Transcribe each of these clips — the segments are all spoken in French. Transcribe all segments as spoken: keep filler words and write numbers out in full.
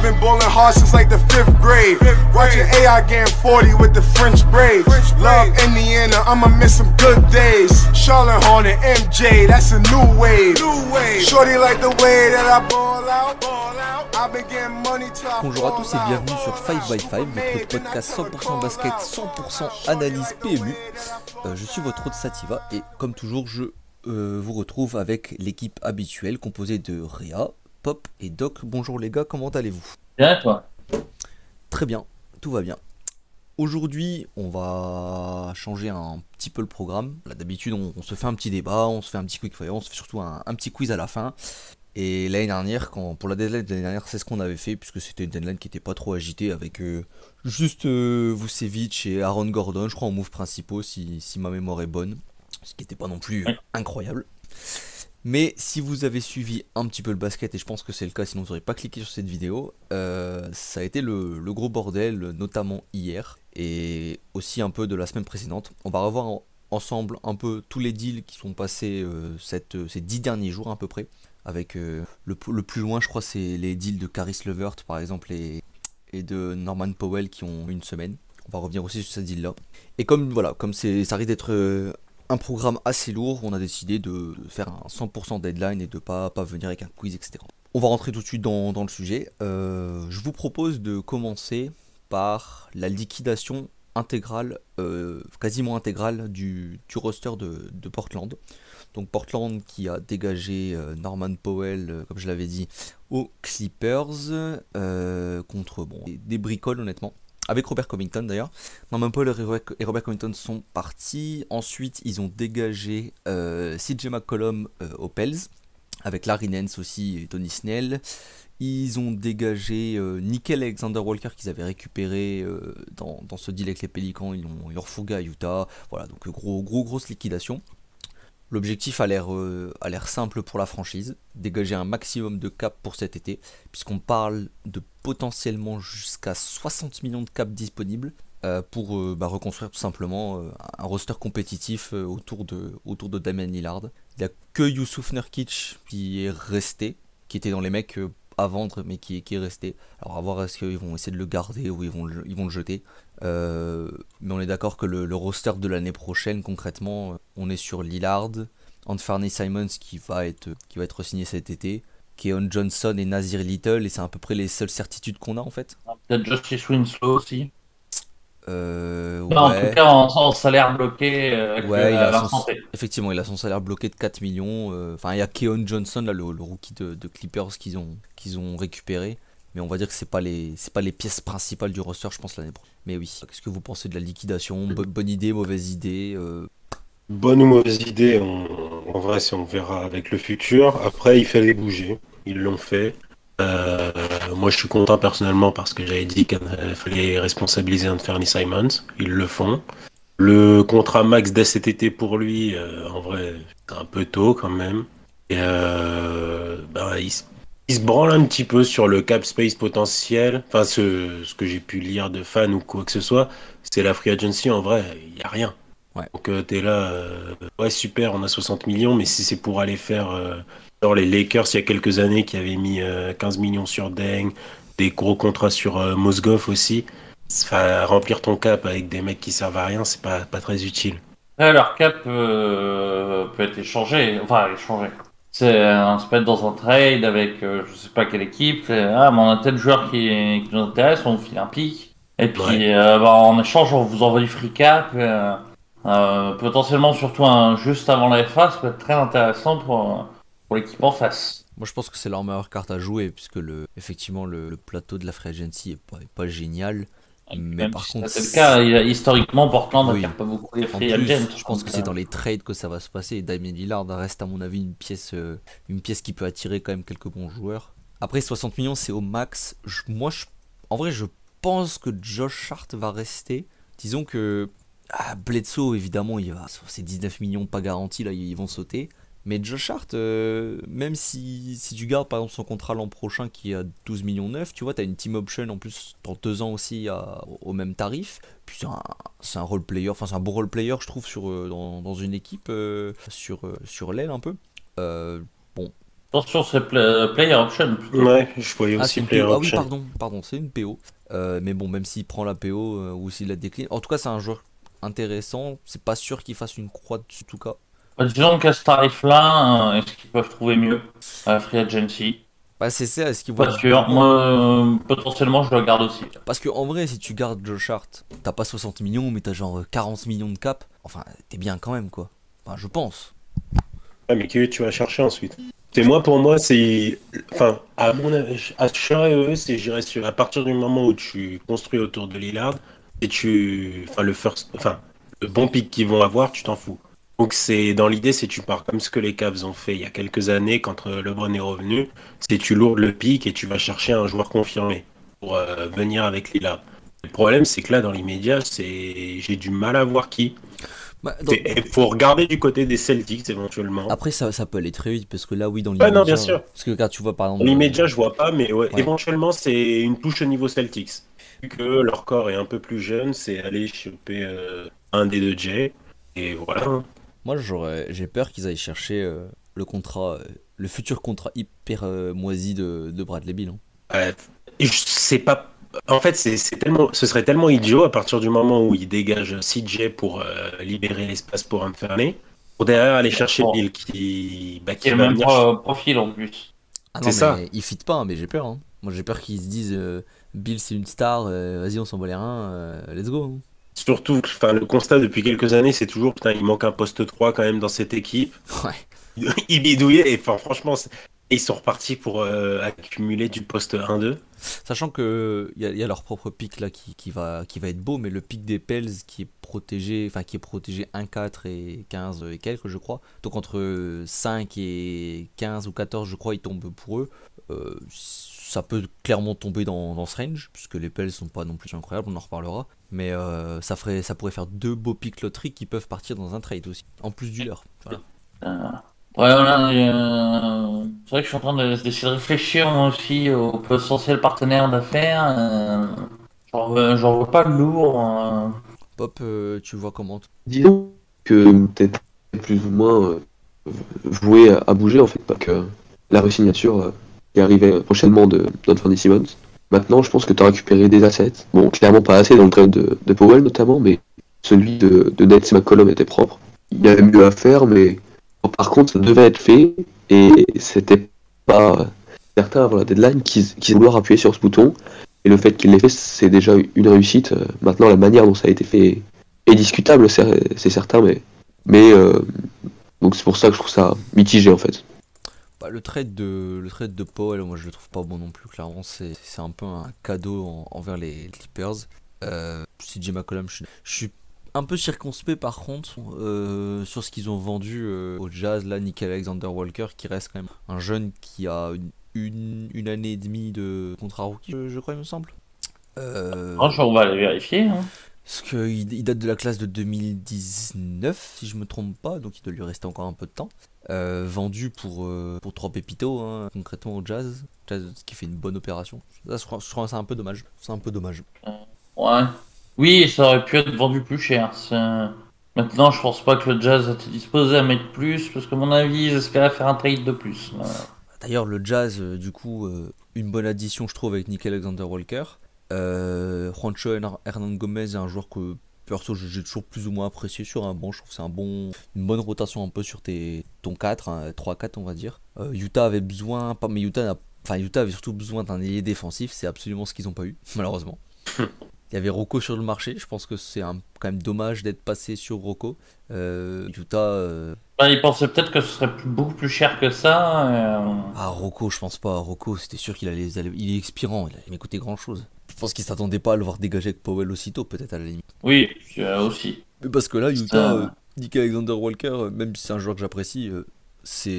I've been bowling hard since like the fifth grade. Watching A I getting forty with the French braids. Love Indiana, I'ma miss some good days. Charlotte Horn and M J, that's a new wave. Shorty like the way that I ball out. Bonjour à tous et bienvenue sur five by five, votre podcast cent pour cent basket, cent pour cent analyse P M U. Euh, je suis votre hôte Sativa et comme toujours je euh, vous retrouve avec l'équipe habituelle composée de Réa, Pop et Doc. Bonjour les gars, comment allez-vous? Bien et toi? Très bien, tout va bien. Aujourd'hui on va changer un petit peu le programme. D'habitude on, on se fait un petit débat, on se fait un petit quick fire, on se fait surtout un, un petit quiz à la fin. Et l'année dernière, quand, pour la deadline de l'année dernière, c'est ce qu'on avait fait, puisque c'était une deadline qui n'était pas trop agitée avec euh, juste euh, Vucevic et Aaron Gordon, je crois, en move principaux, si, si ma mémoire est bonne, ce qui n'était pas non plus incroyable. Mais si vous avez suivi un petit peu le basket, et je pense que c'est le cas, sinon vous n'aurez pas cliqué sur cette vidéo, euh, ça a été le, le gros bordel, notamment hier, et aussi un peu de la semaine précédente. On va revoir en, ensemble un peu tous les deals qui sont passés euh, cette, ces dix derniers jours à peu près. Avec euh, le, le plus loin, je crois, c'est les deals de Caris LeVert, par exemple, et, et de Norman Powell qui ont une semaine. On va revenir aussi sur ce deal-là. Et comme voilà, comme c'est, ça risque d'être euh, un programme assez lourd, on a décidé de faire un cent pour cent deadline et de ne pas, pas venir avec un quiz, et cetera. On va rentrer tout de suite dans, dans le sujet. Euh, je vous propose de commencer par la liquidation intégrale, euh, quasiment intégrale, du, du roster de, de Portland. Donc Portland qui a dégagé euh, Norman Powell, euh, comme je l'avais dit, aux Clippers, euh, contre bon, des, des bricoles honnêtement, avec Robert Covington d'ailleurs. Norman Powell et Robert Covington sont partis. Ensuite, ils ont dégagé euh, C J McCollum euh, aux Pels, avec Larry Nance aussi et Tony Snell. Ils ont dégagé euh, Nickel Alexander Walker qu'ils avaient récupéré euh, dans, dans ce deal avec les Pélicans. Ils l'ont refourgué à Utah. Voilà, donc gros, gros, grosse liquidation. L'objectif a l'air euh, simple pour la franchise, dégager un maximum de cap pour cet été, puisqu'on parle de potentiellement jusqu'à soixante millions de cap disponibles euh, pour euh, bah, reconstruire tout simplement euh, un roster compétitif euh, autour, de, autour de Damian Lillard. Il n'y a que Yusuf Nurkic qui est resté, qui était dans les mecs euh, à vendre, mais qui, qui est resté. Alors à voir, est-ce qu'ils vont essayer de le garder ou ils vont le, ils vont le jeter. Euh, mais on est d'accord que le, le roster de l'année prochaine, concrètement, on est sur Lillard, Anfernee Simons qui va être qui va être signé cet été, Keon Johnson et Nazir Little, et c'est à peu près les seules certitudes qu'on a en fait. Peut-être Justice Winslow aussi. Euh, ouais. En tout cas, en, en salaire bloqué. Euh, ouais, il a son, effectivement, il a son salaire bloqué de quatre millions. Enfin, euh, il y a Keon Johnson, là, le, le rookie de, de Clippers qu'ils ont qu'ils ont récupéré. Mais on va dire que c'est pas les c'est pas les pièces principales du roster, je pense, l'année prochaine. Mais oui. Qu'est-ce que vous pensez de la liquidation? Bo Bonne idée, mauvaise idée? euh... Bonne ou mauvaise idée, on, en vrai, si on verra avec le futur. Après, il fallait bouger. Ils l'ont fait. Euh, moi je suis content personnellement parce que j'avais dit qu'il fallait responsabiliser Anfernee Simons, ils le font. Le contrat max dès cet été pour lui, euh, en vrai c'est un peu tôt quand même. Et euh, bah, il, il se branle un petit peu sur le cap space potentiel, enfin ce, ce que j'ai pu lire de fans ou quoi que ce soit, c'est la free agency en vrai, il n'y a rien. Ouais. Donc euh, t'es là, euh, ouais super on a soixante millions, mais si c'est pour aller faire... Euh, Genre les Lakers, il y a quelques années, qui avaient mis euh, quinze millions sur Deng, des gros contrats sur euh, Mozgov aussi. Enfin, remplir ton cap avec des mecs qui servent à rien, c'est pas, pas très utile. Là, leur cap euh, peut être échangé. Enfin, échangé. C'est euh, on se met dans un trade avec euh, je sais pas quelle équipe. Ah, mais on a tel joueur qui, qui nous intéresse, on file un pic. Et puis, ouais. euh, bah, en échange, on vous envoie du free cap. Euh, euh, potentiellement, surtout un, juste avant la F A, ça peut être très intéressant pour... Euh, pour l'équipe en face. Moi je pense que c'est leur meilleure carte à jouer puisque le, effectivement le, le plateau de la free agency n'est pas, pas génial. Mais même par si contre, c'est le cas historiquement Portland oui. n'a pas beaucoup de free agents. Je pense que c'est dans les trades que ça va se passer. Damien Lillard reste à mon avis une pièce, une pièce qui peut attirer quand même quelques bons joueurs. Après soixante millions c'est au max. Je, moi je, en vrai je pense que Josh Hart va rester. Disons que ah, Bledsoe évidemment il va c'est dix-neuf millions pas garantis là ils vont sauter. Mais Josh Hart, euh, même si, si tu gardes par exemple son contrat l'an prochain qui est à douze millions neuf, tu vois, tu as une team option en plus dans deux ans aussi à, au même tarif. Puis c'est un, un role player, enfin c'est un beau role player je trouve sur, dans, dans une équipe, euh, sur, sur l'aile un peu. Euh, bon, Attention, c'est play, player option. Ouais, je voyais ah, aussi player option. Ah oui, pardon, pardon, c'est une P O. Euh, mais bon, même s'il prend la P O euh, ou s'il la décline, en tout cas, c'est un joueur intéressant. C'est pas sûr qu'il fasse une croix dessus, en tout cas. Bah, disons qu'à ce tarif-là, euh, est-ce qu'ils peuvent trouver mieux à la Free Agency? Bah, c'est ça, est-ce qu'ils vont. Pas sûr, moi, euh, potentiellement, je le garde aussi. Parce que en vrai, si tu gardes Josh Hart, t'as pas soixante millions, mais t'as genre quarante millions de cap. Enfin, t'es bien quand même, quoi. Enfin, je pense. Ah, mais qui tu vas chercher ensuite? C'est moi, pour moi, c'est. Enfin, à mon avis, à eux, c'est, j'irais sur. À partir du moment où tu construis autour de Lillard, et tu. Enfin, le first. Enfin, le bon pick qu'ils vont avoir, tu t'en fous. Donc, c'est. Dans l'idée, c'est tu pars comme ce que les Cavs ont fait il y a quelques années, quand LeBron est revenu, c'est tu lourdes le pick et tu vas chercher un joueur confirmé pour euh, venir avec Lillard. Le problème, c'est que là, dans l'immédiat, c'est. J'ai du mal à voir qui. Bah, donc... Et pour regarder du côté des Celtics éventuellement. Après ça, ça peut aller très vite parce que là oui dans l'immédiat. Ah non bien sûr. Parce que quand tu vois par exemple. Dans l'immédiat je vois pas mais ouais, ouais. Éventuellement c'est une touche au niveau Celtics. Vu que leur corps est un peu plus jeune, c'est aller choper euh, un des deux Jay et voilà. Moi j'aurais, j'ai peur qu'ils aillent chercher euh, le contrat, euh, le futur contrat hyper euh, moisi de, de Bradley Beal. Hein. Euh, je sais pas. En fait, c'est, c'est tellement, ce serait tellement idiot à partir du moment où il dégage C J pour euh, libérer l'espace pour Inferné, pour derrière aller chercher oh. Bill qui, bah, qui il va même pas profil en plus. Ah c'est ça. Il fit pas, mais j'ai peur. Hein. Moi, j'ai peur qu'ils se disent euh, Bill c'est une star, euh, vas-y on s'en bat les reins, euh, let's go. Surtout, enfin le constat depuis quelques années, c'est toujours putain il manque un poste trois quand même dans cette équipe. Ouais. Il bidouillait et enfin franchement. C'est... Et ils sont repartis pour euh, accumuler du poste un deux. Sachant que il euh, y, y a leur propre pic là qui, qui, va, qui va être beau, mais le pic des Pels qui est protégé, enfin qui est protégé un quatre et quinze et quelques je crois. Donc entre cinq et quinze ou quatorze je crois ils tombent pour eux. Euh, ça peut clairement tomber dans, dans ce range, puisque les Pels sont pas non plus incroyables, on en reparlera. Mais euh, ça, ferait, ça pourrait faire deux beaux pics loterie qui peuvent partir dans un trade aussi, en plus du leur. Voilà. Ah. Ouais, voilà, euh, c'est vrai que je suis en train d'essayer de, de réfléchir moi aussi au potentiel partenaire d'affaires. Euh, j'en, veux, j'en veux pas lourd. Euh. Pop, euh, tu vois comment t- Disons que t'es plus ou moins euh, voué à, à bouger en fait, pas que la resignature euh, qui arrivait prochainement de Anthony Simmons. Maintenant, je pense que t'as récupéré des assets. Bon, clairement pas assez dans le trade de, de Powell notamment, mais celui de, de Nets McCollum était propre. Il y avait mieux à faire, mais. Par contre, ça devait être fait et c'était pas certain avant la deadline qu'ils, qu'ils vouloir appuyer sur ce bouton. Et le fait qu'ils l'aient fait, c'est déjà une réussite. Maintenant, la manière dont ça a été fait est discutable, c'est, c'est certain, mais, mais euh, donc c'est pour ça que je trouve ça mitigé en fait. Bah, le trade de le trade de Powell, moi je le trouve pas bon non plus. Clairement, c'est, c'est un peu un cadeau en, envers les Clippers. Euh, C J McCollum, je, je suis un peu circonspect par contre euh, sur ce qu'ils ont vendu euh, au Jazz, là Nickel Alexander-Walker qui reste quand même un jeune qui a une, une, une année et demie de contrat rookie je, je crois il me semble. Euh... Franchement on va aller vérifier. Hein. Parce qu'il il date de la classe de deux mille dix-neuf si je me trompe pas, donc il doit lui rester encore un peu de temps. Euh, vendu pour, euh, pour trois pépitos hein, concrètement au Jazz, Jazz qui fait une bonne opération. Ça, je, crois, je crois que c'est un peu dommage. C'est un peu dommage. Ouais. Oui, ça aurait pu être vendu plus cher. C'est... Maintenant, je pense pas que le Jazz était disposé à mettre plus, parce qu'à mon avis, j'espérais faire un trade de plus. Voilà. D'ailleurs, le Jazz, euh, du coup, euh, une bonne addition, je trouve, avec Nickel Alexander-Walker. Euh, Juancho Hernan Gomez est un joueur que, perso, j'ai toujours plus ou moins apprécié sur un banc. Je trouve que c'est un bon, une bonne rotation un peu sur tes, ton quatre, hein, trois quatre, on va dire. Euh, Utah avait besoin, pas, mais Utah, n'a, enfin, Utah avait surtout besoin d'un ailier défensif. C'est absolument ce qu'ils n'ont pas eu, malheureusement. Il y avait Rocco sur le marché, je pense que c'est un, quand même dommage d'être passé sur Rocco. Euh, Utah... Euh... Bah, ils pensaient peut-être que ce serait plus, beaucoup plus cher que ça. Euh... Ah, Rocco, je pense pas. Rocco, c'était sûr qu'il allait... Il est expirant, il allait m'écouter grand-chose. Je pense qu'ils s'attendaient pas à le voir dégager avec Powell aussitôt, peut-être à la limite. Oui, euh, aussi. Mais parce que là, Utah, euh... Nick Alexander-Walker, même si c'est un joueur que j'apprécie... Euh... C'est,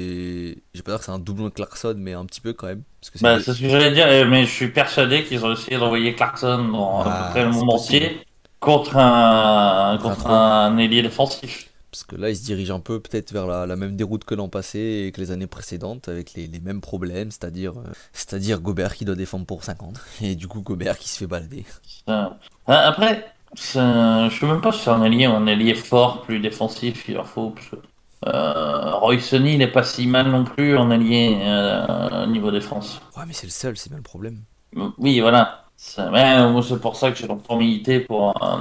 je vais pas dire que c'est un doublon de Clarkson, mais un petit peu quand même. Parce que c'est, bah, c'est ce que j'allais dire, mais je suis persuadé qu'ils ont essayé d'envoyer Clarkson dans ah, à peu près le monde entier contre un contre un ailier défensif. Parce que là, ils se dirigent un peu peut-être vers la, la même déroute que l'an passé et que les années précédentes, avec les, les mêmes problèmes, c'est-à-dire euh, c'est-à-dire Gobert qui doit défendre pour cinquante et du coup Gobert qui se fait balader. Ça... Après, ça... je sais même pas si c'est un ailier ou un ailier fort, plus défensif, il leur faut. Parce que... Euh, Royce-Sonny, il n'est pas si mal non plus en allié euh, niveau défense. Ouais, mais c'est le seul, c'est bien le problème. Oui, voilà. C'est ouais, pour ça que j'ai longtemps milité pour... Euh...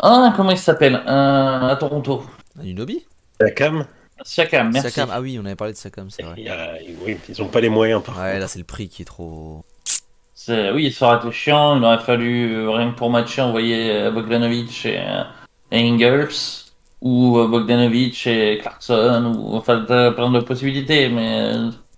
Ah, comment il s'appelle euh, à Toronto. Anunoby. Siakam. Siakam, merci. Siakam, ah oui, on avait parlé de Siakam, c'est vrai. Euh, oui, ils n'ont pas les moyens, par contre. Ouais, là, c'est le prix qui est trop... Est... Oui, ça aurait été chiant, il aurait fallu, rien que pour matcher, envoyer Bogdanovic et, et Ingles, ou Bogdanovic et Clarkson, ou enfin, t'as plein de possibilités, mais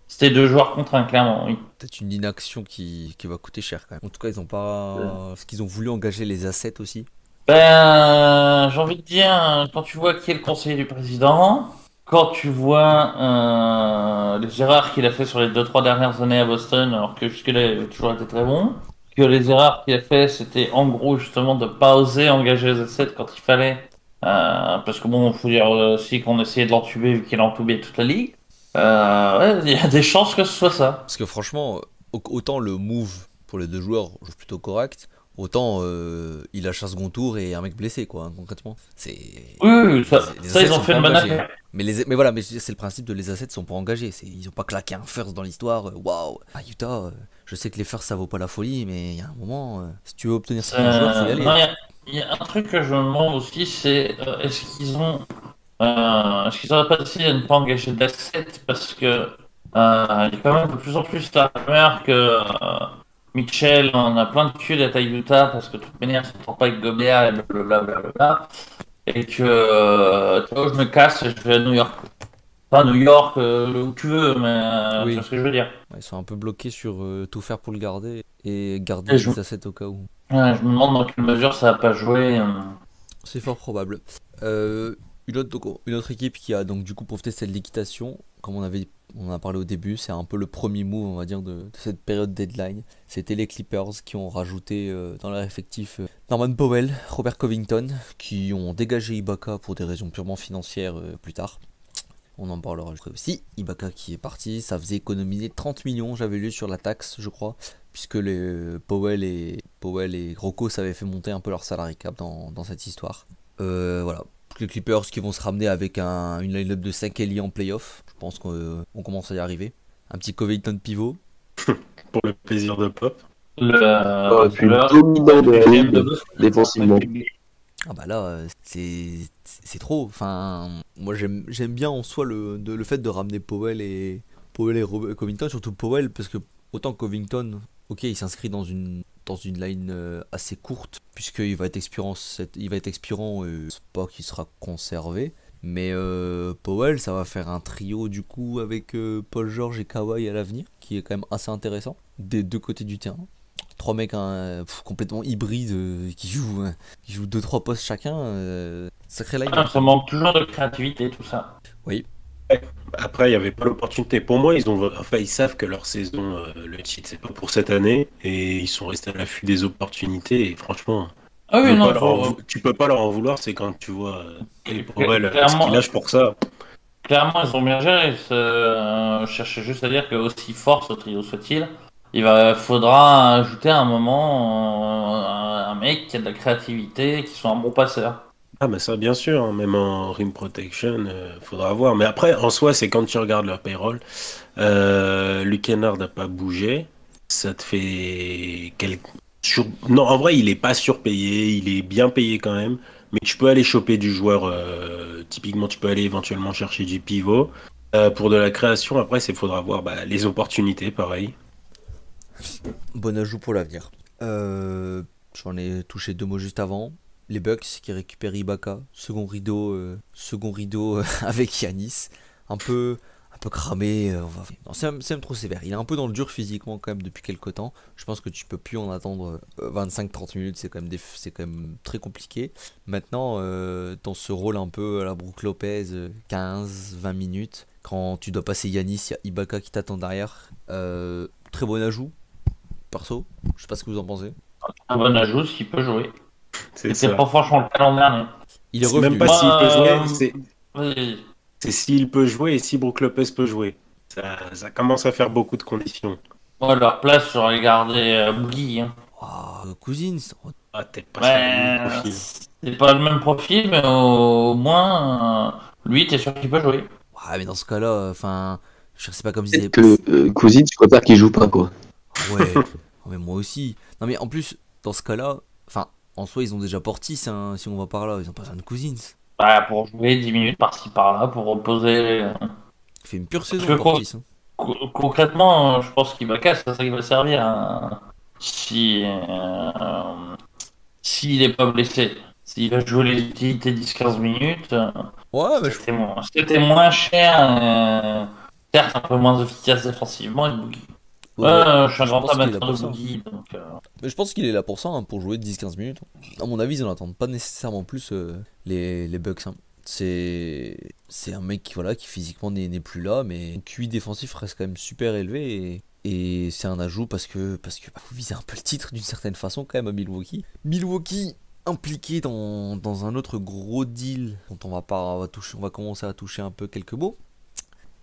c'était deux joueurs contre un, clairement, oui. Peut-être une inaction qui... qui va coûter cher, quand même. En tout cas, ils n'ont pas... Ouais. Est-ce qu'ils ont voulu engager les assets aussi? Ben, j'ai envie de dire, quand tu vois qui est le conseiller du président, quand tu vois euh, les erreurs qu'il a fait sur les deux trois dernières années à Boston, alors que jusque-là il a toujours été très bon, que les erreurs qu'il a fait c'était en gros justement de pas oser engager les assets quand il fallait, euh, parce que bon, il faut dire aussi qu'on essayait de l'entuber vu qu'il a entubé toute la ligue, euh, ouais, il y a des chances que ce soit ça. Parce que franchement, autant le move pour les deux joueurs je trouve plutôt correct, autant euh, il lâche un second tour et un mec blessé, quoi, hein, concrètement. C'est... Oui, ça, ça ils ont fait une bonne affaire. Mais, les... mais voilà, mais c'est le principe de les assets sont pas engagés. Ils ont pas claqué un first dans l'histoire. Waouh, à Utah, je sais que les firsts ça vaut pas la folie, mais il y a un moment, euh, si tu veux obtenir ce euh... joueur, faut y aller. Il y, y a un truc que je me demande aussi, c'est euh, est-ce qu'ils ont. Euh, est-ce qu'ils auraient pas décidé de ne pas engager d'assets parce que euh, il y a quand même de plus en plus la rumeur que. Euh, Mitchell, on a plein de cul à Utah parce que de toute manière, ça ne prend pas avec Gobert et blablabla. Et que euh, tu vois, je me casse et je vais à New York. Pas New York, euh, où tu veux, mais euh, oui. Tu vois ce que je veux dire. Ils sont un peu bloqués sur euh, tout faire pour le garder et garder et les je... assets au cas où. Ouais, je me demande dans quelle mesure ça va pas jouer. Euh... C'est fort probable. Euh, une, autre, donc, une autre équipe qui a donc du coup profité de cette liquidation, comme on avait on a parlé au début, c'est un peu le premier move, on va dire, de, de cette période deadline. C'était les Clippers qui ont rajouté euh, dans leur effectif euh, Norman Powell, Robert Covington, qui ont dégagé Ibaka pour des raisons purement financières euh, plus tard. On en parlera aussi. Ibaka qui est parti, ça faisait économiser trente millions, j'avais lu sur la taxe, je crois, puisque les, euh, Powell et Powell et Rocco s'avaient fait monter un peu leur salary cap dans, dans cette histoire. Euh, voilà. Les Clippers qui vont se ramener avec un, une line-up de cinq alliés en playoff. Je pense qu'on euh, commence à y arriver. Un petit Covington pivot. Pour le plaisir de Pop. Le, euh, oh, le dominant de la ligue défensivement. Ah bah là, c'est trop. Enfin, moi j'aime bien en soi le, de, le fait de ramener Powell et, Powell et Covington. Surtout Powell, parce que autant Covington, ok, il s'inscrit dans une... dans une line assez courte, puisqu'il va être expirant, il va être expirant et c'est pas qu'il sera conservé. Mais euh, Powell, ça va faire un trio du coup avec euh, Paul George et Kawhi à l'avenir, qui est quand même assez intéressant, des deux côtés du terrain. Trois mecs hein, pff, complètement hybrides, euh, qui jouent hein, qui jouent deux trois postes chacun, euh, sacré line. Ah, ça manque toujours de créativité, tout ça. Oui. Après, il n'y avait pas l'opportunité. Pour moi, ils ont, enfin, ils savent que leur saison, euh, le titre, c'est pas pour cette année, et ils sont restés à l'affût des opportunités. Et franchement, ah oui, tu, non, peux non, faut... tu peux pas leur en vouloir. C'est quand tu vois les problèmes qu'ils lâchent pour ça. Clairement, ils ont bien géré. Euh, je cherchais juste à dire que aussi fort ce trio soit-il, il va, faudra ajouter à un moment euh, un mec qui a de la créativité, qui soit un bon passeur. Ah bah ça bien sûr, hein, même en rim protection, euh, faudra voir. Mais après, en soi, c'est quand tu regardes leur payroll, euh, Luke Kennard n'a pas bougé, ça te fait... Quel... Sur... Non, en vrai, il n'est pas surpayé, il est bien payé quand même, mais tu peux aller choper du joueur, euh, typiquement tu peux aller éventuellement chercher du pivot. Euh, pour de la création, après, il faudra voir bah, les opportunités, pareil. Bon ajout pour l'avenir. Euh, j'en ai touché deux mots juste avant. Les Bucks qui récupèrent Ibaka, second rideau, euh, second rideau euh, avec Yanis, un peu, un peu cramé, euh, c'est même, même trop sévère, il est un peu dans le dur physiquement quand même depuis quelques temps, je pense que tu peux plus en attendre euh, vingt-cinq à trente minutes, c'est quand, quand même très compliqué. Maintenant, euh, dans ce rôle un peu à la Brook Lopez, euh, quinze à vingt minutes, quand tu dois passer Yanis, il y a Ibaka qui t'attend derrière, euh, très bon ajout, perso, je sais pas ce que vous en pensez. Un bon ajout s'il peut jouer. C'est pas franchement le calendrier. Il est, est revenu. Même pas s'il euh... peut jouer. C'est s'il peut jouer et si Brook Lopez peut jouer. Ça, ça commence à faire beaucoup de conditions. Moi, leur place, j'aurais gardé Boogie. Hein. Oh, Cousins. Ah, t'es pas, ouais, pas le même profil, mais au moins, Lui, t'es sûr qu'il peut jouer? Ouais, mais dans ce cas-là, enfin, euh, je sais pas comme si. Est... que euh, Cousine, je préfère qu'il joue pas, quoi. Ouais, mais moi aussi. Non, mais en plus, dans ce cas-là, enfin, en soi, ils ont déjà Portis, hein, si on va par là, ils ont pas besoin de Cousins. Bah, pour jouer dix minutes par-ci par-là, pour reposer. Il fait une pure saison, que, Portis. Hein. Concrètement, je pense qu'il va casser, c'est ça qui va servir. Hein. Si. Euh, S'il si n'est pas blessé. S'il va jouer les utilités dix à quinze minutes, ouais, bah c'était, je... moins, c'était moins cher, euh, certes un peu moins efficace défensivement. Et Boogie. Ouais, euh, je suis un grand amateur de Boogie. Donc, euh... mais je pense qu'il est là pour ça, hein, pour jouer dix à quinze minutes. À mon avis, ils n'en attendent pas nécessairement plus euh, les, les Bucks. Hein. C'est... c'est un mec qui, voilà, qui physiquement n'est, n'est plus là, mais le Q I défensif reste quand même super élevé. Et... Et c'est un ajout parce que, parce que bah, vous visez un peu le titre d'une certaine façon quand même à Milwaukee. Milwaukee impliqué dans, dans un autre gros deal dont on va, pas, on va, toucher, on va commencer à toucher un peu quelques mots.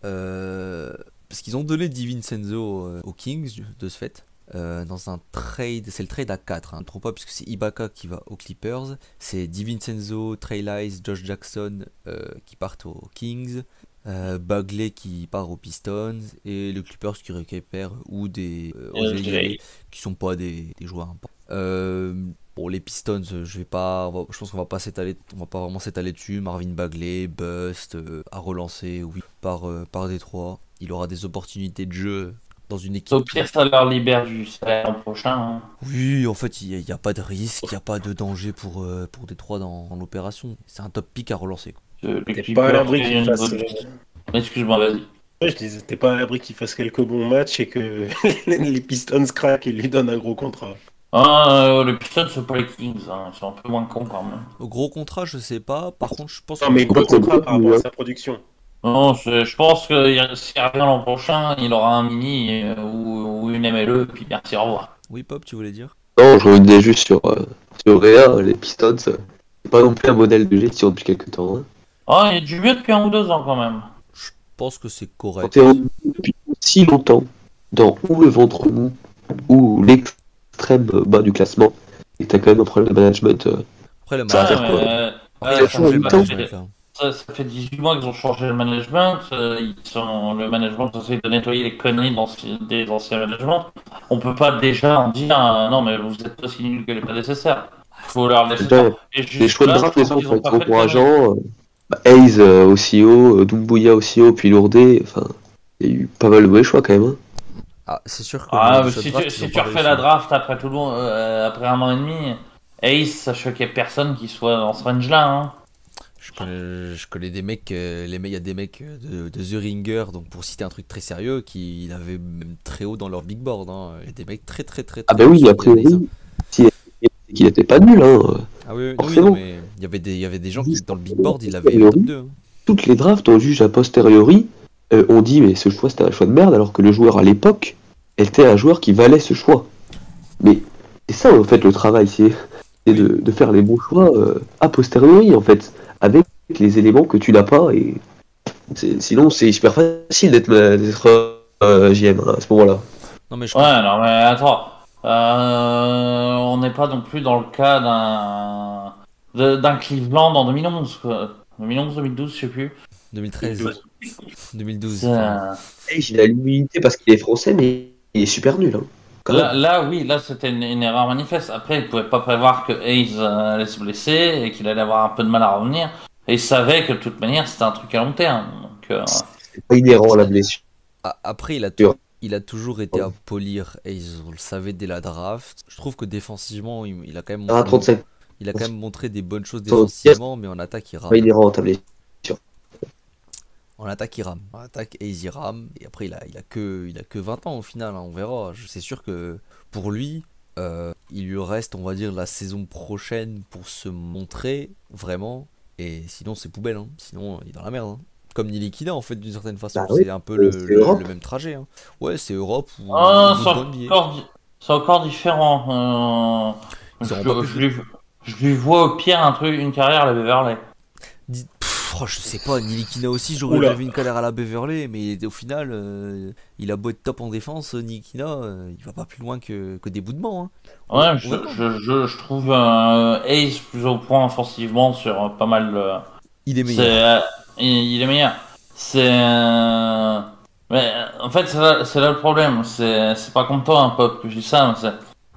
Euh, parce qu'ils ont donné DiVincenzo euh, aux Kings de ce fait. Euh, dans un trade, c'est le trade à quatre. Hein, ne trompe pas puisque c'est Ibaka qui va aux Clippers. C'est DiVincenzo, Trey Lyles, Josh Jackson euh, qui partent aux Kings. Euh, Bagley qui part aux Pistons et le Clippers qui récupère ou des euh, O G G, qui sont pas des, des joueurs importants. Euh, bon, les Pistons, je vais pas, va, je pense qu'on va pas s'étaler, on va pas vraiment s'étaler dessus. Marvin Bagley, Bust euh, à relancer, oui, par euh, par Détroit, il aura des opportunités de jeu dans une équipe. Au pire, ça leur libère du salaire l'an prochain. Hein. Oui, en fait, il n'y a, a pas de risque, il n'y a pas de danger pour euh, pour Détroit dans, dans l'opération. C'est un top pick à relancer. Quoi. T'es pas à l'abri qu'il fasse... Excuse-moi, vas-y. Ouais, je disais, t'es pas à l'abri qu'il fasse quelques bons matchs et que les Pistons craquent et lui donnent un gros contrat. Ah, euh, les Pistons, c'est pas les Kings, hein. C'est un peu moins con quand même. Au gros contrat, je sais pas, par contre, je pense... Non, mais gros contrat par rapport à sa production. Non, je, je pense que s'il revient l'an prochain, il aura un mini euh, ou, ou une M L E, puis merci, au revoir. Oui, Pop, tu voulais dire? Non, je revenais juste sur, euh, sur Réa, les Pistons, c'est pas non plus un modèle de gestion depuis quelques temps, hein. Oh, il y a du mieux depuis un ou deux ans quand même. Je pense que c'est correct. Depuis si longtemps, dans ou le ventre mou, ou l'extrême bas du classement, et t'as quand même un problème de management. Après, le ça, management euh, Après, ouais, ça, ça, ça fait dix-huit mois qu'ils ont changé le management. Ils sont, le management essaie de nettoyer les conneries dans, des anciens managements. On peut pas déjà en dire euh, non, mais vous êtes aussi nul que les prédécesseurs. Faut leur laisser. Les choix de draft, les gens, sont encourageants. Hayes euh, aussi haut, Dumbuya aussi haut, puis Lourdé, enfin, il y a eu pas mal de mauvais choix quand même. Hein. Ah, c'est sûr que. Ah, si draft, tu, si tu refais la draft après tout le monde, euh, après un an et demi, Hayes, ça choquait personne qui soit dans ce range-là. Hein. Je, connais, je connais des mecs, euh, les mecs, il y a des mecs de, de The Ringer, donc pour citer un truc très sérieux, qui il avait même très haut dans leur big board. Hein. Il y a des mecs très très très. très ah, bah oui, après, si qu'il était pas nul, hein. Ah oui, oui non, mais il y avait des, il y avait des gens qui dans le big board, ils l'avaient top deux. Toutes les drafts, on juge a posteriori, euh, on dit mais ce choix c'était un choix de merde, alors que le joueur à l'époque était un joueur qui valait ce choix. Mais c'est ça en fait le travail, c'est, c'est de, de faire les bons choix euh, a posteriori en fait, avec les éléments que tu n'as pas et c'est, sinon c'est super facile d'être, d'être euh, G M à ce moment-là. Non mais je ouais, non mais attends. Euh, on n'est pas non plus dans le cas d'un de, d'un Cleveland en deux mille onze, quoi. deux mille onze deux mille douze, je sais plus. deux mille treize. deux mille douze. Euh... Hey, j'ai la luminité parce qu'il est français, mais il est super nul. Hein. Là, là, oui, là, c'était une, une erreur manifeste. Après, ils ne pouvaient pas prévoir que Hayes euh, allait se blesser et qu'il allait avoir un peu de mal à revenir. Et ils savaient que de toute manière, c'était un truc à long terme. Donc, euh... c'est pas inhérent à la blessure. Ah, après, il a tout. Il a toujours été à polir et ils on le savait dès la draft. Je trouve que défensivement, il, il a quand même montré, ah, trente-sept. Il a quand même montré des bonnes choses défensivement, mais en attaque il rame. Il est rentable. En attaque il rame, en attaque et il rame. Et après il a il a que il a que vingt ans au final, hein, on verra. C'est sûr que pour lui, euh, il lui reste, on va dire, la saison prochaine pour se montrer vraiment. Et sinon c'est poubelle, hein. Sinon il est dans la merde. Hein. Comme Nilikina en fait d'une certaine façon, bah oui, c'est un peu le, le, le même trajet. Hein. Ouais, c'est Europe ou ah, c'est, encore di- c'est encore différent. Euh... Je, je, je, lui, je lui vois au pire un truc, une carrière à la Beverley. Dites... Pff, oh, je sais pas, Nilikina aussi, j'aurais vu une carrière à la Beverley, mais au final, euh, il a beau être top en défense, Nilikina, euh, il va pas plus loin que, que des bouts de banc. Hein. Ouais, ouais, je, ouais. Je, je, je trouve euh, Ace plus au point offensivement sur euh, pas mal. Euh, il est meilleur. C'est, euh... il est meilleur. C'est... Mais en fait, c'est là, c'est là le problème. C'est, c'est pas comme toi, un pop, que je dis ça. C'est,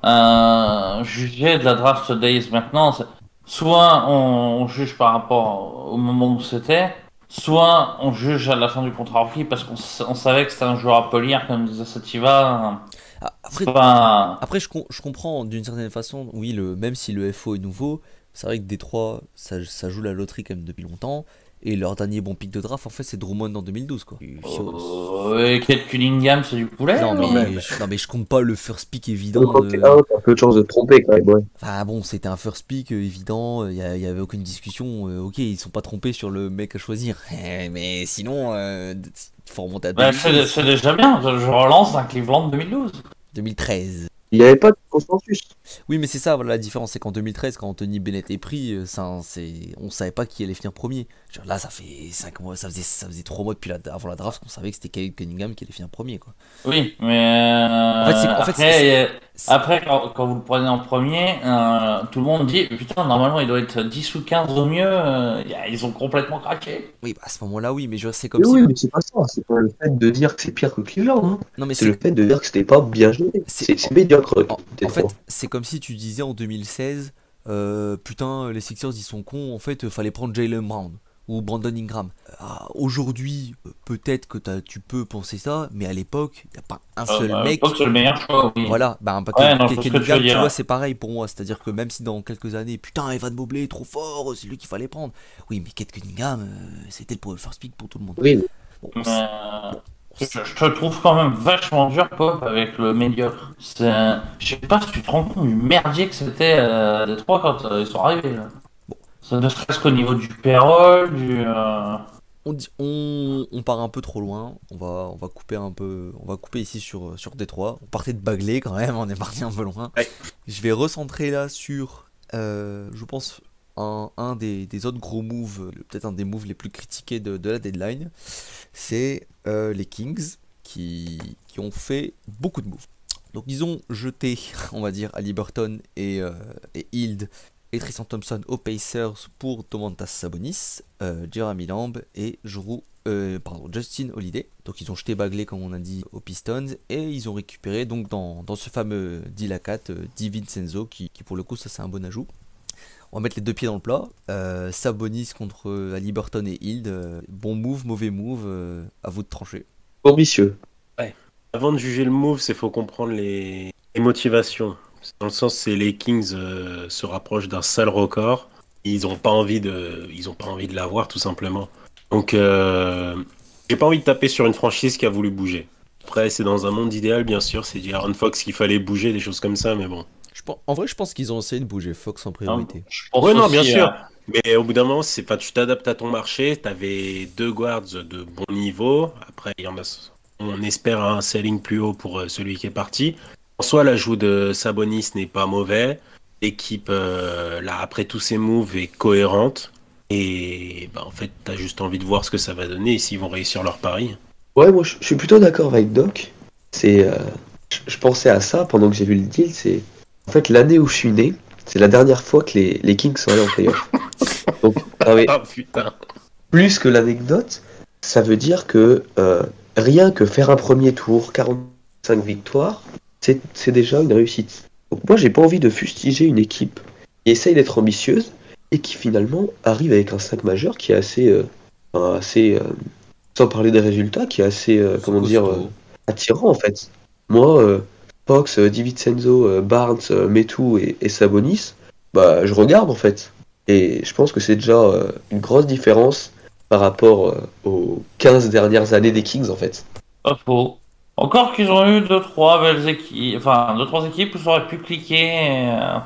euh, juger de la draft days maintenant, c'est, soit on, on juge par rapport au moment où c'était, soit on juge à la fin du contrat rempli parce qu'on on savait que c'était un joueur à polir, comme disait Sativa. Après, pas... après je, com- je comprends d'une certaine façon, oui, le, même si le F O est nouveau, c'est vrai que Détroit, ça, ça joue la loterie quand même depuis longtemps. Et leur dernier bon pick de draft, en fait, c'est Drummond en deux mille douze, quoi. Oh, et Kate Cunningham, c'est du poulet. Non, non, mais, mais... Je, non mais je compte pas le first pick évident. De... T'as un peu de chance de te tromper, quand même. Ouais. Enfin bon, c'était un first pick évident, il y, y avait aucune discussion. Ok, ils sont pas trompés sur le mec à choisir. Mais sinon, euh, faut remonter à deux mille douze. Bah, c'est, c'est déjà bien, je relance un Cleveland deux mille douze. deux mille treize. Il n'y avait pas de consensus. Oui, mais c'est ça, voilà, la différence, c'est qu'en deux mille treize, quand Anthony Bennett est pris, ça, c'est... on ne savait pas qui allait finir premier. Genre là, ça fait cinq mois, ça faisait, ça faisait trois mois depuis la... avant la draft qu'on savait que c'était Cade Cunningham qui allait finir premier, quoi. Oui, mais euh... en fait, c'est... En après, fait, c'est... C'est... après quand, quand vous le prenez en premier, euh, tout le monde dit, putain, normalement, il doit être dix ou quinze au mieux, euh, ils ont complètement craqué. Oui, bah, à ce moment-là, oui, mais je... c'est comme mais si... Oui, mais c'est pas ça, c'est pas le fait de dire que c'est pire que Cleveland, hein. Non, mais c'est, c'est le fait de dire que c'était pas bien joué, c'est, c'est... c'est médiocre. En, en fait, c'est comme si tu disais en deux mille seize, euh, putain, les Sixers ils sont cons, en fait, euh, fallait prendre Jaylen Brown ou Brandon Ingram. Euh, aujourd'hui, euh, peut-être que t'as, tu peux penser ça, mais à l'époque, il n'y a pas un seul euh, mec. C'est le meilleur choix, oui. Voilà, bah, un paquet de Cunningham, tu vois, c'est pareil pour moi. C'est-à-dire que même si dans quelques années, putain, Evan Mobley est trop fort, c'est lui qu'il fallait prendre. Oui, mais Cade Cunningham, euh, c'était le first pick pour tout le monde. Oui. Bon, mais... bon. Je te trouve quand même vachement dur, Pop, avec le médiocre. C'est... Je sais pas si tu te rends compte du merdier que c'était euh, les trois quand euh, ils sont arrivés. Là. Bon. Ça ne serait-ce qu'au niveau du payroll, du. Euh... On, dit, on, on part un peu trop loin. On va, on va couper un peu. On va couper ici sur, sur Détroit. On partait de Bagley quand même. On est parti un peu loin. Ouais. Je vais recentrer là sur, euh, je pense, un, un des, des autres gros moves, peut-être un des moves les plus critiqués de, de la deadline. C'est euh, les Kings qui, qui ont fait beaucoup de moves. Donc ils ont jeté, on va dire, Haliburton et, euh, et Hield et Tristan Thompson aux Pacers pour Domantas Sabonis, euh, Jeremy Lamb et Jrue, euh, pardon, Justin Holiday. Donc ils ont jeté Bagley, comme on a dit, aux Pistons et ils ont récupéré donc dans, dans ce fameux deal à quatre, euh, DiVincenzo qui, qui pour le coup ça c'est un bon ajout. On va mettre les deux pieds dans le plat. Euh, Sabonis contre Haliburton et Hield. Euh, bon move, mauvais move. Euh, à vous de trancher. Ambitieux. Ouais. Avant de juger le move, il faut comprendre les... les motivations. Dans le sens, c'est les Kings euh, se rapprochent d'un sale record. Ils n'ont pas envie de, ils ont pas envie de l'avoir tout simplement. Donc, euh... j'ai pas envie de taper sur une franchise qui a voulu bouger. Après, c'est dans un monde idéal, bien sûr. C'est dit Aaron Fox qu'il fallait bouger, des choses comme ça, mais bon. En vrai, je pense qu'ils ont essayé de bouger Fox en priorité. Ah, oui, non, bien euh... sûr. Mais au bout d'un moment, c'est pas, tu t'adaptes à ton marché. Tu avais deux guards de bon niveau. Après, il y en a, on espère un selling plus haut pour celui qui est parti. En soi, l'ajout de Sabonis n'est pas mauvais. L'équipe, euh, là, après tous ces moves, est cohérente. Et bah, en fait, tu as juste envie de voir ce que ça va donner et s'ils vont réussir leur pari. Ouais, moi, je suis plutôt d'accord avec Doc. C'est, euh, je pensais à ça pendant que j'ai vu le deal. C'est... En fait, l'année où je suis né, c'est la dernière fois que les, les Kings sont allés en playoff. Donc, ah mais, oh, putain. Plus que l'anecdote, ça veut dire que euh, rien que faire un premier tour, quarante-cinq victoires, c'est, c'est déjà une réussite. Donc moi, j'ai pas envie de fustiger une équipe qui essaye d'être ambitieuse et qui finalement arrive avec un cinq majeur qui est assez, euh, enfin, assez, euh, sans parler des résultats, qui est assez, euh, comment dire, euh, attirant en fait. Moi. Euh, Fox, DiVincenzo, Barnes, Metu et, et Sabonis, bah je regarde en fait. Et je pense que c'est déjà euh, une grosse différence par rapport euh, aux quinze dernières années des Kings en fait. Pas faux. Encore qu'ils ont eu deux trois belles équipes, enfin deux trois équipes où ça aurait pu cliquer. Et, euh...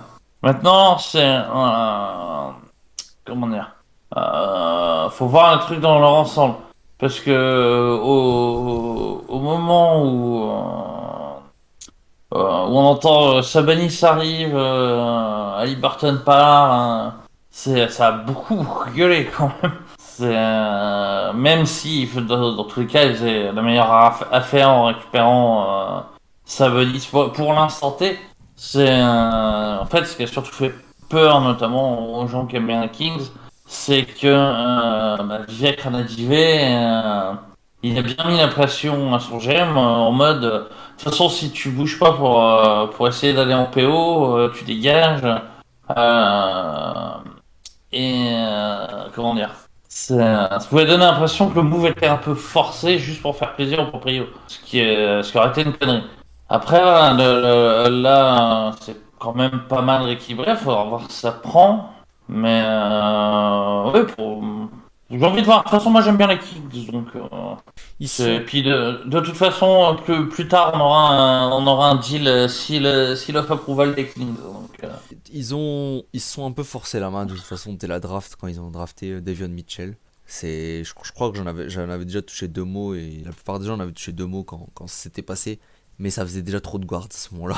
maintenant c'est... Euh... Comment dire euh... Faut voir un truc dans leur ensemble. Parce que au, au moment où... Euh... Euh, où on entend euh, Sabonis arrive, euh, Haliburton part, euh, c'est, ça a beaucoup, beaucoup gueulé quand même. C'est, euh, même si, dans, dans tous les cas, ils faisaient la meilleure affaire en récupérant euh, Sabonis pour, pour l'instant T. C'est, euh, en fait, ce qui a surtout fait peur, notamment aux gens qui aiment bien les Kings, c'est que euh, Vivek Ranadivé, euh, il a bien mis la pression à son G M euh, en mode, de euh, toute façon, si tu bouges pas pour, euh, pour essayer d'aller en P O, euh, tu dégages. Euh, et euh, comment dire, ça, ça pouvait donner l'impression que le move était un peu forcé juste pour faire plaisir au proprio, ce qui, est, ce qui aurait été une connerie. Après, là, le, le, là c'est quand même pas mal rééquilibré, faudra voir si ça prend. Mais euh, oui, pour... j'ai envie de voir. De toute façon, moi j'aime bien les kicks, donc. Euh, Ici. Et puis de, de toute façon, plus, plus tard, on aura un, on aura un deal si le si l'offre approval des kings. Donc, euh... Ils ont, ils se sont un peu forcés la main de toute façon dès la draft quand ils ont drafté Davion Mitchell. C'est, je, je crois que j'en avais, j'en avais déjà touché deux mots et la plupart des gens en avaient touché deux mots quand quand c'était passé. Mais ça faisait déjà trop de guards à ce moment-là.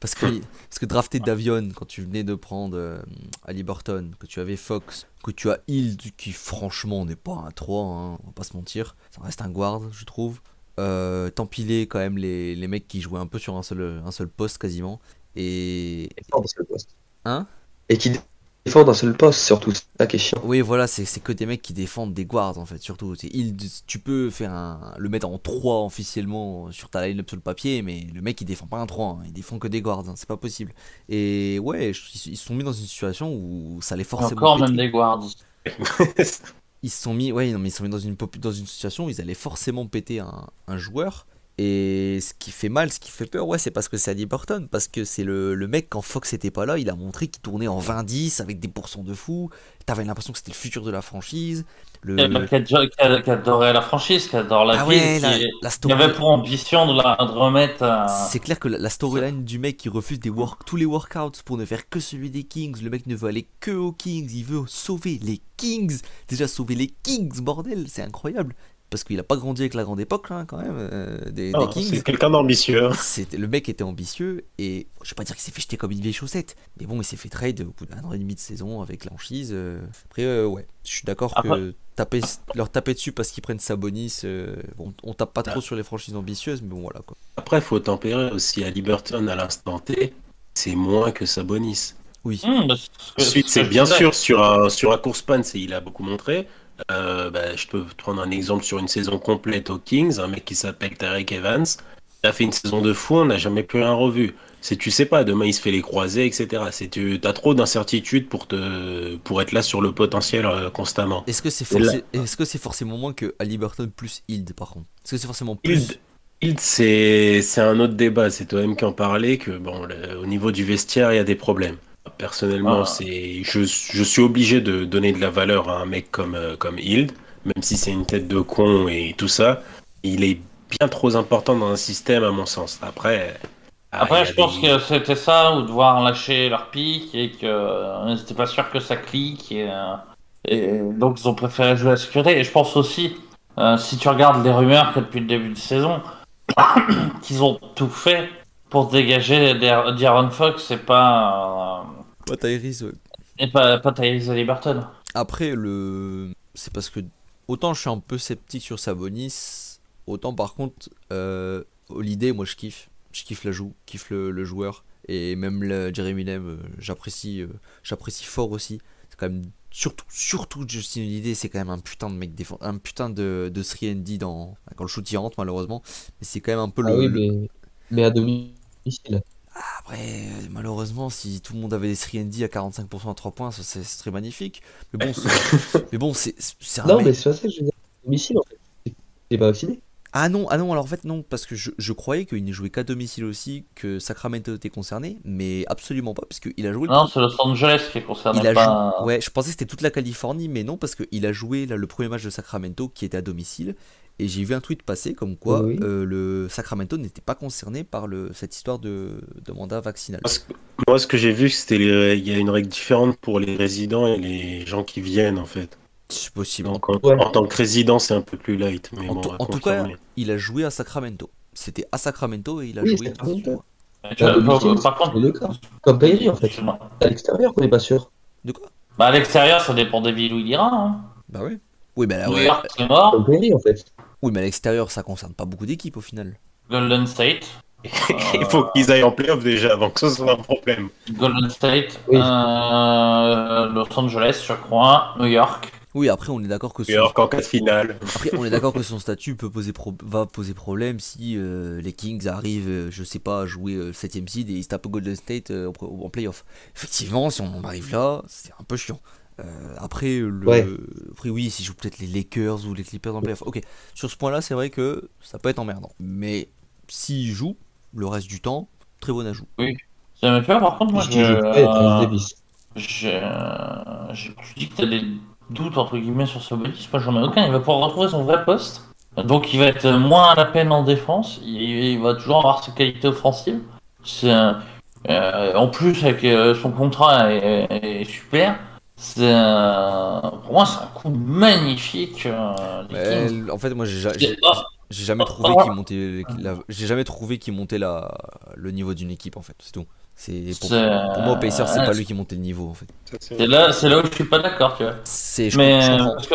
Parce que, parce que drafter Davion, quand tu venais de prendre euh, Ali Burton, que tu avais Fox, que tu as Hild, qui franchement n'est pas un trois, hein, on va pas se mentir. Ça reste un guard, je trouve. Euh, T'empiler quand même les, les mecs qui jouaient un peu sur un seul, un seul poste quasiment. Et. Et pas un seul poste. Hein ? Et qui défendent un seul poste, surtout, c'est ça qui est chiant. Oui, voilà, c'est que des mecs qui défendent des guards, en fait, surtout. Il, tu peux faire un, le mettre en trois officiellement sur ta line-up sur le papier, mais le mec, il défend pas un trois, hein, il défend que des guards, hein, c'est pas possible. Et ouais, ils se sont mis dans une situation où ça les forçait... Encore péter. Même des guards. Ils se sont mis, ouais, non, mais ils se sont mis dans une, dans une situation où ils allaient forcément péter un, un joueur. Et ce qui fait mal, ce qui fait peur, ouais, c'est parce que c'est Ali Burton. Parce que c'est le, le mec, quand Fox n'était pas là, il a montré qu'il tournait en vingt dix avec des pourcents de fou. T'avais l'impression que c'était le futur de la franchise. Le... Qui adorait la franchise, qui adore la ah vie. Ouais, la, qui, la story... qui avait pour ambition de, la, de remettre... À... C'est clair que la, la storyline du mec qui refuse des work, tous les workouts pour ne faire que celui des Kings. Le mec ne veut aller que aux Kings, il veut sauver les Kings. Déjà, sauver les Kings, bordel, c'est incroyable. Parce qu'il n'a pas grandi avec la grande époque, hein, quand même, euh, des, oh, des Kings. C'est quelqu'un d'ambitieux. Le mec était ambitieux, et je ne vais pas dire qu'il s'est fait jeter comme une vieille chaussette, mais bon, il s'est fait trade au bout d'un an et demi de saison avec la franchise. Euh... Après, euh, ouais, je suis d'accord Après... que taper, leur taper dessus parce qu'ils prennent Sabonis, euh... bon, on ne tape pas trop ah. sur les franchises ambitieuses, mais bon, voilà. Quoi. Après, il faut tempérer aussi à Liberton à l'instant T, c'est moins que Sabonis. Oui. Mmh, Ensuite, c'est bien sûr, sur un, sur un court span, il a beaucoup montré. Euh, bah, je peux prendre un exemple sur une saison complète aux Kings, un mec qui s'appelle Tarek Evans, il a fait une saison de fou, on n'a jamais plus rien revu. C'est tu sais pas, demain il se fait les croisés, et cetera. Tu as trop d'incertitudes pour, pour être là sur le potentiel euh, constamment. Est-ce que c'est forcé, est-ce que c'est forcément moins que Ali Burton plus Hild par contre? Est-ce que c'est forcément plus... Hild, c'est un autre débat, c'est toi-même qui en parlais, que bon, le, au niveau du vestiaire il y a des problèmes. Personnellement, ah. c'est, je, je suis obligé de donner de la valeur à un mec comme, euh, comme Hild, même si c'est une tête de con et tout ça. Il est bien trop important dans un système, à mon sens. Après, Après je pense des... que c'était ça, ou devoir lâcher leur pique, et qu'ils euh, n'étaient pas sûrs que ça clique. Et, euh, et donc, ils ont préféré jouer à la sécurité. Et je pense aussi, euh, si tu regardes les rumeurs qu'il y a depuis le début de saison, qu'ils ont tout fait pour dégager d'Aaron Fox, c'est pas... Euh, Pas Tyrese, ouais. Et pas, pas Tyrese Ali Burton. Après, le... c'est parce que autant je suis un peu sceptique sur Sabonis, autant par contre, euh, Holiday, moi je kiffe. Je kiffe la joue, je kiffe le, le joueur. Et même le Jeremy Lamb, j'apprécie euh, fort aussi. C'est quand même, surtout, surtout Justin Holiday, c'est quand même un putain de mec défend... un putain de, de trois and D dans... quand le shoot y rentre malheureusement. Mais c'est quand même un peu le... Ah oui, mais... mais à domicile. Après, malheureusement, si tout le monde avait des three and D à quarante-cinq pour cent à trois points, ce serait magnifique. Mais bon, mais bon, c'est un non, mec... mais c'est ça que je veux dire. Domicile, en fait. Il est pas vacciné. Ah non, ah non, alors en fait, non, parce que je, je croyais qu'il ne jouait qu'à domicile aussi, que Sacramento était concerné, mais absolument pas, parce qu'il a joué... Non, c'est Los Angeles qui est concerné, il pas... Jou... Ouais, je pensais que c'était toute la Californie, mais non, parce qu'il a joué là, le premier match de Sacramento qui était à domicile. Et j'ai vu un tweet passer comme quoi oui. euh, le Sacramento n'était pas concerné par le, cette histoire de, de mandat vaccinal. Moi, ce que j'ai vu, c'était qu'il y a une règle différente pour les résidents et les gens qui viennent, en fait. C'est possible. Donc, en, ouais. en tant que résident, c'est un peu plus light. Mais en, bon, en tout cas, il a joué à Sacramento. C'était à Sacramento et il a oui, joué à Sacramento. Par contre, comme Bayri, en fait. À l'extérieur, on n'est pas sûr. De quoi bah, à l'extérieur, ça dépend des villes où il ira. Hein. Bah oui. Oui, bah là, ouais. Comme Bayri, en fait. Oui, mais à l'extérieur, ça concerne pas beaucoup d'équipes au final. Golden State. Il faut qu'ils aillent en playoff déjà avant que ce soit un problème. Golden State, oui. euh, Los Angeles, je crois, New York. Oui, après on est d'accord que son... New York en cas finale. Après on est d'accord que son statut peut poser pro... va poser problème si euh, les Kings arrivent, je sais pas, à jouer euh, septième seed et ils se tapent Golden State euh, en playoff. Effectivement, si on arrive là, c'est un peu chiant. Euh, après, le... ouais. après, oui, si je joue peut-être les Lakers ou les Clippers en playoff. Ok, sur ce point-là, c'est vrai que ça peut être emmerdant. Mais s'ils jouent le reste du temps, très bon ajout. Oui, ça m'a fait par contre, moi, je j'ai euh, dit que t'as des doutes entre guillemets sur ce Sabonis, moi j'en ai aucun, il va pouvoir retrouver son vrai poste, donc il va être moins à la peine en défense, il, il va toujours avoir ses qualités offensives, euh, en plus avec euh, son contrat est, est super. C'est un... Pour moi, c'est un coup magnifique. Euh, Mais, en fait, moi, j'ai jamais trouvé qu'il montait, la... j'ai jamais trouvé qu'il montait la... le niveau d'une équipe. En fait, c'est tout. C'est pour... pour moi, au Pacers, c'est ouais, pas lui qui montait le niveau. En fait, c'est là, c'est là où je suis pas d'accord, tu vois. Je Mais comprends. Parce que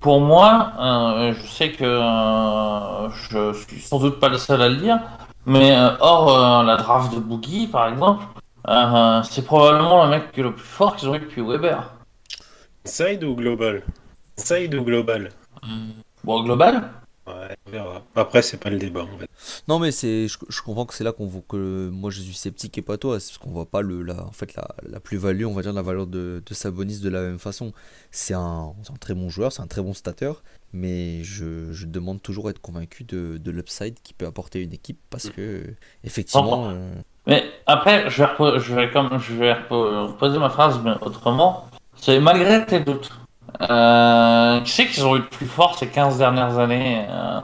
pour moi, euh, je sais que euh, je suis sans doute pas le seul à le dire. Mais euh, hors euh, la draft de Boogie, par exemple. Euh, c'est probablement le mec le plus fort qu'ils ont eu depuis Weber. Side ou global? Side ou global? Bon, global? Ouais, on verra. Après, c'est pas le débat en fait. Non, mais c'est, je, je comprends que c'est là qu'on voit que moi je suis sceptique et pas toi, c'est parce qu'on voit pas le, la, en fait, la, la plus-value, on va dire, la valeur de, de Sabonis de la même façon. C'est un, c'est un très bon joueur, c'est un très bon stateur, mais je, je demande toujours à être convaincu de, de l'upside qu'il peut apporter une équipe parce que, effectivement. Euh... Mais après, je vais, repos je vais, comme, je vais reposer ma phrase, mais autrement, c'est malgré tes doutes. Euh, tu sais qu'ils ont eu le plus fort ces quinze dernières années euh,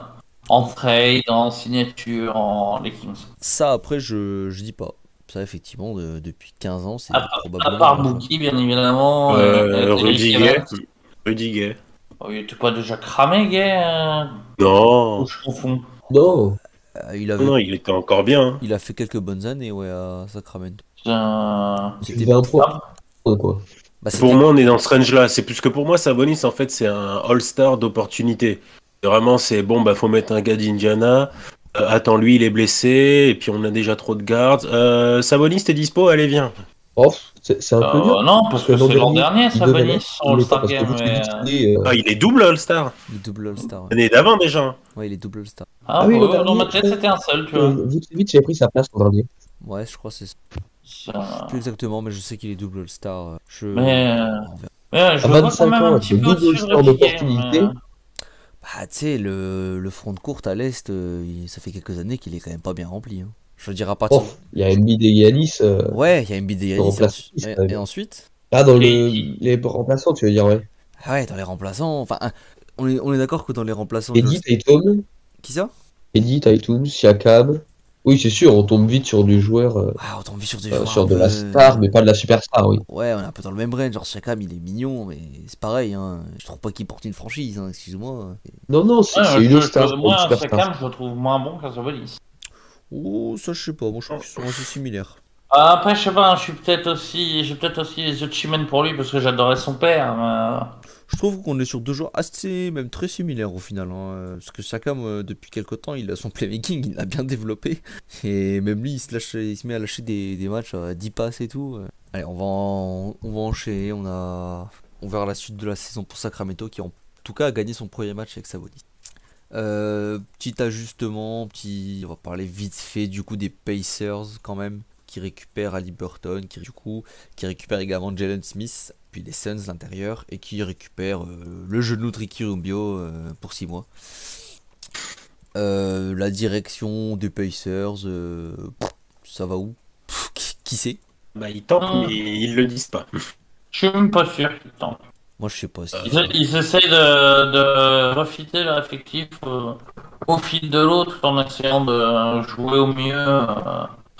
en trade, en signature, en les Kings. Ça, après, je, je dis pas. Ça, effectivement, de, depuis quinze ans, c'est probablement. À part Boogie, bien évidemment. Euh, euh, Rudy Gay. Rudy Gay. Oh, il était pas déjà cramé, Gay euh... Non. Ou je confonds. Non. Il avait... Non, il était encore bien. Hein. Il a fait quelques bonnes années, ouais, à Sacramento. Euh... C'était vingt-trois. Quoi. Bah, pour moi, on est dans ce range-là. C'est plus que pour moi, Sabonis, en fait, c'est un all-star d'opportunité. Vraiment, c'est bon, bah, faut mettre un gars d'Indiana. Euh, attends, lui, il est blessé. Et puis, on a déjà trop de gardes. Euh, Sabonis, t'es dispo? Allez, viens. Oh, c'est un euh, peu dur. Non, parce que, que c'est l'an dernier, Sabonis, all-star game. Mais... Ah, il est double all-star. Il est double all-star. Ouais. L'année d'avant, déjà. Ouais, il est double all-star. Ah, ah oui, euh, dans ma tête, c'était un seul, tu vois. Vite, vite, j'ai pris sa place l'an dernier. Ouais, je crois que c'est ça. Je sais plus exactement, mais je sais qu'il est double all-star. Je... Mais... mais je vois quand même un petit peu au-dessus de l'opportunité. Mais... Bah, tu sais, le... le front de courte à l'Est, euh, il... ça fait quelques années qu'il est quand même pas bien rempli. Hein. Je veux dire, à partir... Il oh, y a Embiid et Giannis. Euh... Ouais, il y a Embiid et Giannis. Et, et, et ensuite Ah, dans le... les remplaçants, tu veux dire, ouais. Ah ouais, dans les remplaçants. Enfin, on est, on est d'accord que dans les remplaçants... Eddy, Tatum. Qui ça? Eddy, Tatum, Siakam... Oui, c'est sûr, on tombe vite sur du joueur. Euh, ah, on tombe vite sur du euh, joueur. Sur de peu... la star, mais pas de la superstar, oui. Ouais, on est un peu dans le même range. Genre, Siakam, il est mignon, mais c'est pareil. Hein. Je trouve pas qu'il porte une franchise, hein, excuse-moi. Non, non, c'est ouais, une star. Moi, Siakam, je le trouve moins bon qu'un Sabonis. Oh, ça, je sais pas. Moi, je trouve qu'ils sont assez similaires. Après, je sais pas, je suis peut-être aussi, j'ai peut-être aussi les yeux de Chimène pour lui parce que j'adorais son père. Mais... Je trouve qu'on est sur deux joueurs assez, même très similaires au final. Hein. Parce que Siakam, depuis quelques temps, il a son playmaking, il l'a bien développé. Et même lui, il se, lâche, il se met à lâcher des, des matchs à dix passes et tout. Allez, on va, en, on va enchaîner. On, a, on verra la suite de la saison pour Sacramento qui, en tout cas, a gagné son premier match avec Sabonis. Euh, petit ajustement, petit, on va parler vite fait du coup des Pacers quand même. Qui récupère Haliburton, qui, du coup, qui récupère également Jalen Smith, puis les Suns l'intérieur, et qui récupère euh, le genou de Ricky Rubio euh, pour six mois. Euh, la direction des Pacers, euh, ça va où? Pff, qui, qui sait? Bah, ils tentent, mais ils le disent pas. Je suis même pas sûr qu'ils tentent. Moi, je sais pas. Si ils, euh... ils essayent de, de refitter leur effectif euh, au fil de l'autre en essayant de jouer au mieux. Euh...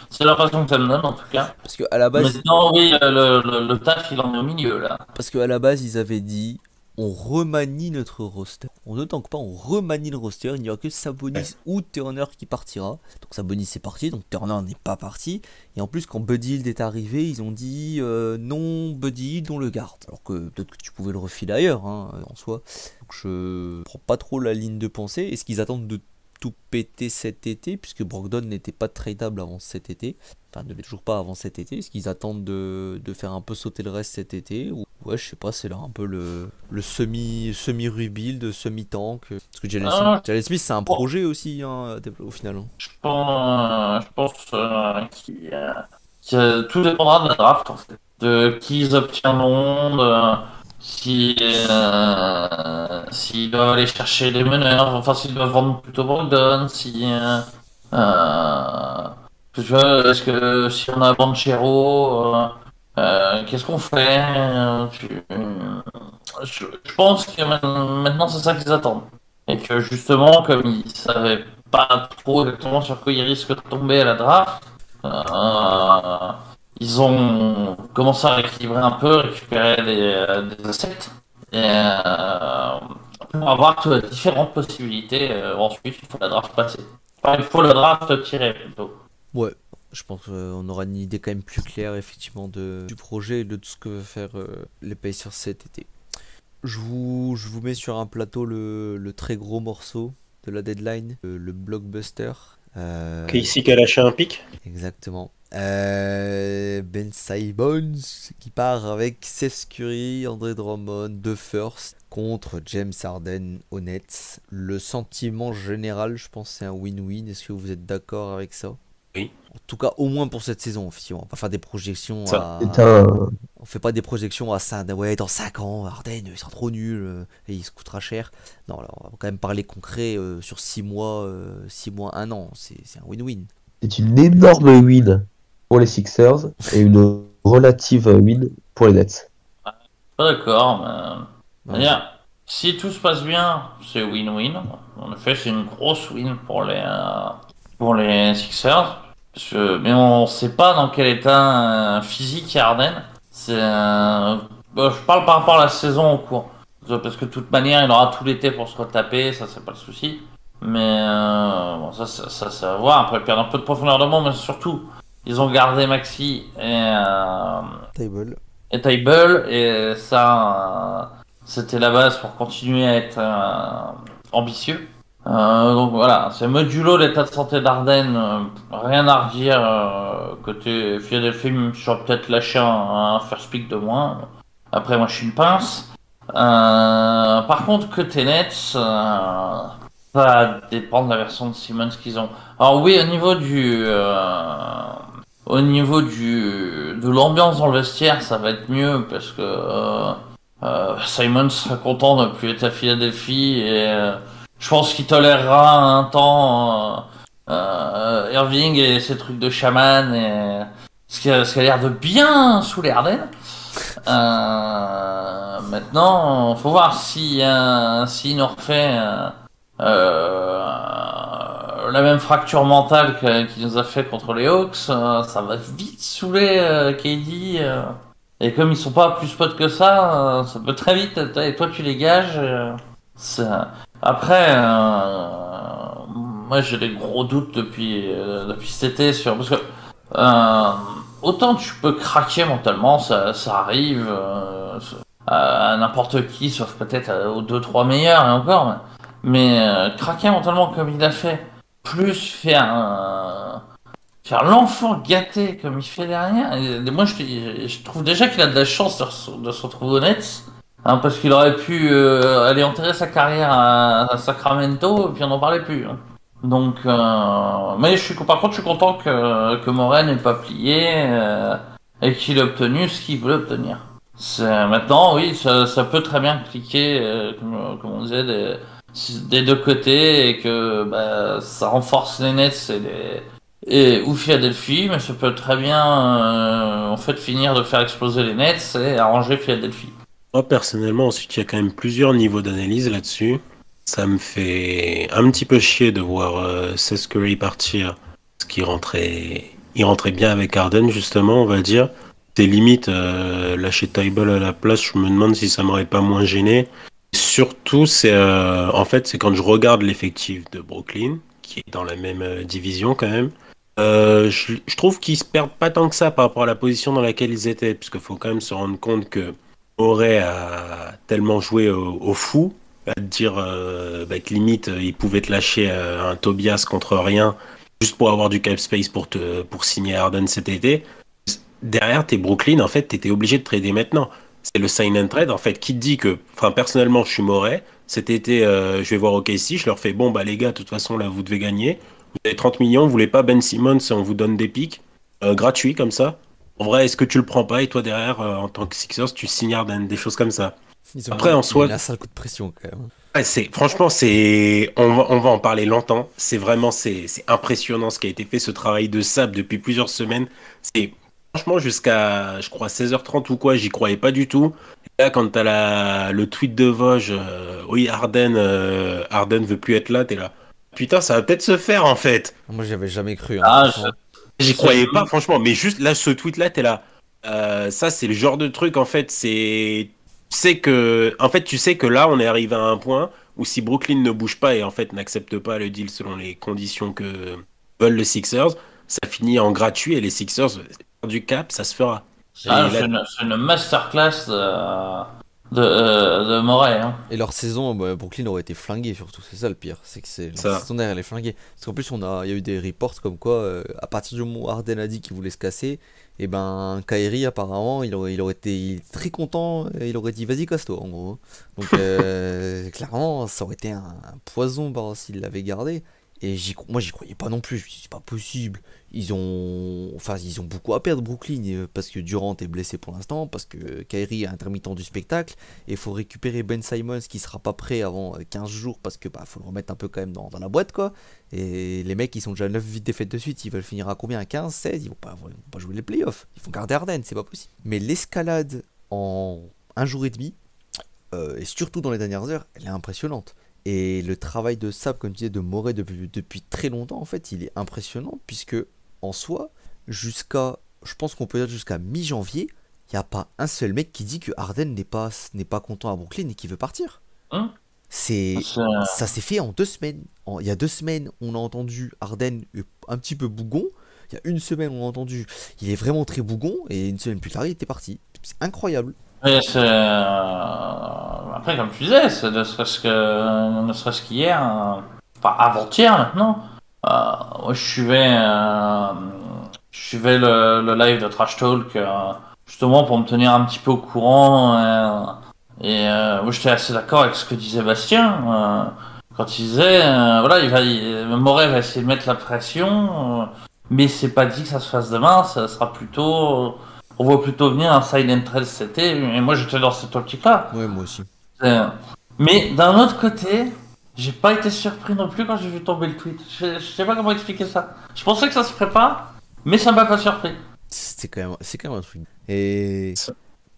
C'est la façon que ça me donne en tout cas. Parce que à la base. Maintenant, oui, le, le, le taf il en est au milieu là. Parce qu'à la base ils avaient dit on remanie notre roster. On ne tanque pas, on remanie le roster. Il n'y aura que Sabonis ouais. ou Turner qui partira. Donc Sabonis c'est parti, donc Turner n'est pas parti. Et en plus quand Buddy Hield est arrivé, ils ont dit euh, non Buddy Hield on le garde. Alors que peut-être que tu pouvais le refiler ailleurs hein, en soi. Donc je prends pas trop la ligne de pensée. Et ce qu'ils attendent de tout pété cet été, puisque Brogdon n'était pas tradable avant cet été, enfin ne l'est toujours pas avant cet été. Est-ce qu'ils attendent de, de faire un peu sauter le reste cet été? Ou ouais, je sais pas, c'est là un peu le, le semi semi rebuild, semi tank. Parce que Jalen ah, Smith, Smith c'est un projet aussi hein, au final. Je pense, je pense euh, qu'il euh, qu tout dépendra de la draft en fait, de qui ils obtiendront. De... S'ils euh, si doivent aller chercher les meneurs, enfin s'ils doivent vendre plutôt Brogdon, si. Euh, euh, tu vois, est-ce que si on a Banchero, euh, euh, qu'est-ce qu'on fait euh, tu, euh, je, je pense que maintenant c'est ça qu'ils attendent. Et que justement, comme ils savaient pas trop exactement sur quoi ils risquent de tomber à la draft, euh, ils ont commencé à rééquilibrer un peu, récupérer des, des assets et, euh, pour avoir différentes possibilités euh, ensuite il faut la draft passer. Enfin, il faut la draft tirer plutôt. Ouais, je pense qu'on aura une idée quand même plus claire effectivement de, du projet et de tout ce que veut faire euh, les Pacers cet été. Je vous, je vous mets sur un plateau le, le très gros morceau de la deadline, le, le blockbuster. Euh... Qui est ici qui a lâché un pic. Exactement. Euh, Ben Simmons qui part avec Seth Curry, André Drummond, deux firsts contre James Harden aux Nets. Le sentiment général, je pense, c'est un win-win. Est-ce que vous êtes d'accord avec ça? Oui. En tout cas, au moins pour cette saison. On va pas faire des projections. À... On fait pas des projections à cinq... ouais, dans cinq ans, Harden il sera trop nul euh, et il se coûtera cher. Non, alors, on va quand même parler concret euh, sur six mois, euh, six mois, un an. C'est un win-win. C'est une énorme win pour les Sixers et une relative win pour les Nets. Pas d'accord, mais ouais. C'est-à-dire, si tout se passe bien, c'est win-win. En effet, c'est une grosse win pour les euh, pour les Sixers. Je... Mais on sait pas dans quel état euh, physique y a Harden. C'est euh... bon, je parle par rapport à la saison en cours, parce que de toute manière, il aura tout l'été pour se retaper. Ça, c'est pas le souci. Mais euh... bon, ça, ça, ça, ça va voir. Après, perdre un peu de profondeur de banc, mais surtout. Ils ont gardé Maxi et euh, Table. Et Table, et ça, euh, c'était la base pour continuer à être euh, ambitieux. Euh, donc voilà, c'est modulo l'état de santé d'Arden, euh, rien à redire. Euh, côté Philadelphie, j'aurais peut-être lâché un, un first pick de moins. Après, moi, je suis une pince. Euh, par contre, côté Nets, euh, ça dépend de la version de Simmons qu'ils ont. Alors oui, au niveau du... Euh, Au niveau du, de l'ambiance dans le vestiaire, ça va être mieux parce que euh, euh, Simon sera content de ne plus être à Philadelphie et euh, je pense qu'il tolérera un temps euh, euh, Irving et ses trucs de chaman et ce qui a, ce qui a l'air de bien sous les Harden. Euh, maintenant, faut voir si euh, s'il nous refait euh, euh, la même fracture mentale qu'il nous a fait contre les Hawks, euh, ça va vite saouler euh, K D. Euh, et comme ils sont pas plus potes que ça, euh, ça peut très vite. Et toi, tu les gages. Euh, Après, euh, moi, j'ai des gros doutes depuis euh, depuis cet été sur parce que euh, autant tu peux craquer mentalement, ça, ça arrive euh, à, à n'importe qui, sauf peut-être aux deux trois meilleurs et encore. Mais, mais euh, craquer mentalement comme il a fait. Plus faire, euh, faire l'enfant gâté comme il fait derrière. Et moi, je, je trouve déjà qu'il a de la chance de, de se retrouver au Nets, hein, parce qu'il aurait pu euh, aller enterrer sa carrière à, à Sacramento et puis on n'en parlait plus. Hein. Donc, euh, mais je suis, par contre, je suis content que, que Morey n'ait pas plié euh, et qu'il ait obtenu ce qu'il voulait obtenir. Maintenant, oui, ça, ça peut très bien cliquer, euh, comme, comme on disait, des. des deux côtés et que bah, ça renforce les Nets et, les... et ou Philadelphie, mais ça peut très bien euh, en fait finir de faire exploser les Nets et arranger Philadelphie. Moi personnellement, ensuite il y a quand même plusieurs niveaux d'analyse là-dessus. Ça me fait un petit peu chier de voir euh, Seth Curry partir, parce qu'il rentrait... il rentrait bien avec Harden justement, on va dire. Des limites, euh, lâcher Table à la place, je me demande si ça m'aurait pas moins gêné. Surtout, c'est euh, en fait, c'est quand je regarde l'effectif de Brooklyn, qui est dans la même euh, division quand même, euh, je, je trouve qu'ils se perdent pas tant que ça par rapport à la position dans laquelle ils étaient, parce qu'il faut quand même se rendre compte que Morey a tellement joué au, au fou à te dire euh, bah, que limite ils pouvaient te lâcher euh, un Tobias contre rien juste pour avoir du cap space pour te pour signer Harden cet été. Derrière t'es Brooklyn, en fait t'étais obligé de trader maintenant. C'est le sign and trade en fait qui te dit que, enfin personnellement je suis Morey, cet été euh, je vais voir O K C, je leur fais bon bah les gars de toute façon là vous devez gagner, vous avez trente millions, vous voulez pas Ben Simmons, on vous donne des pics euh, gratuits comme ça. En vrai, est-ce que tu le prends pas et toi derrière, euh, en tant que Sixers, tu signes Harden, des choses comme ça. Ils ont Après, en soi, là c'est un coup de pression quand même. Ouais, c'est franchement, c'est on va on va en parler longtemps. C'est vraiment c'est c'est impressionnant ce qui a été fait, ce travail de sable depuis plusieurs semaines. C'est franchement jusqu'à je crois seize heures trente ou quoi, j'y croyais pas du tout. Et là, quand t'as la le tweet de Woj, euh, oui Harden, euh, Harden veut plus être là, t'es là. Putain, ça va peut-être se faire en fait. Moi, j'avais jamais cru. Hein, ah, j'y croyais pas franchement, mais juste là ce tweet là t'es là, euh, ça c'est le genre de truc en fait, c'est tu sais que en fait tu sais que là on est arrivé à un point où si Brooklyn ne bouge pas et en fait n'accepte pas le deal selon les conditions que veulent les Sixers, ça finit en gratuit et les Sixers du cap ça se fera. Ah, c'est une, une masterclass de, de, de Morey hein. Et leur saison bah, Brooklyn aurait été flinguée surtout, c'est ça le pire, c'est que c'est la saison derrière elle est flinguée parce qu'en plus on a il y a eu des reports comme quoi euh, à partir du moment où Harden a dit qu'il voulait se casser, et ben Kyrie apparemment il aurait, il aurait été très content, il aurait dit vas-y casse-toi en gros, donc euh, clairement ça aurait été un, un poison bah, s'il l'avait gardé. Et moi j'y croyais pas non plus, je me suis dit c'est pas possible, ils ont enfin ils ont beaucoup à perdre Brooklyn, parce que Durant est blessé pour l'instant, parce que Kyrie est intermittent du spectacle, et il faut récupérer Ben Simmons qui sera pas prêt avant quinze jours, parce que bah faut le remettre un peu quand même dans, dans la boîte quoi, et les mecs ils sont déjà neuf défaites de suite, ils veulent finir à combien, à quinze, seize, ils vont pas, ils vont pas jouer les playoffs, ils vont garder Harden, c'est pas possible. Mais l'escalade en un jour et demi, euh, et surtout dans les dernières heures, elle est impressionnante. Et le travail de sable, comme tu disais, de Morey depuis, depuis très longtemps, en fait, il est impressionnant, puisque en soi, jusqu'à, je pense qu'on peut dire jusqu'à mi-janvier, il n'y a pas un seul mec qui dit que Harden n'est pas, n'est pas content à Brooklyn et qu'il veut partir. Hein, c'est, ça s'est fait en deux semaines. En, il y a deux semaines, on a entendu Harden un petit peu bougon. Il y a une semaine, on a entendu il est vraiment très bougon. Et une semaine plus tard, il était parti. C'est incroyable. Mais après, comme tu disais, ne serait-ce que, ne serait-ce qu'hier, euh... enfin avant-hier maintenant, euh, je suivais, euh... je suivais le, le live de Trash Talk euh... justement pour me tenir un petit peu au courant euh... et euh... moi j'étais assez d'accord avec ce que disait Bastien euh... quand il disait euh... voilà il va, il... Morey va essayer de mettre la pression, euh... mais c'est pas dit que ça se fasse demain, ça sera plutôt. On voit plutôt venir un Silent treize C T, et moi j'étais dans cette optique-là. Ouais, moi aussi. Euh, mais d'un autre côté, j'ai pas été surpris non plus quand j'ai vu tomber le tweet. Je, je sais pas comment expliquer ça. Je pensais que ça se ferait pas, mais ça m'a pas surpris. C'est quand même, c'est quand même un truc. Et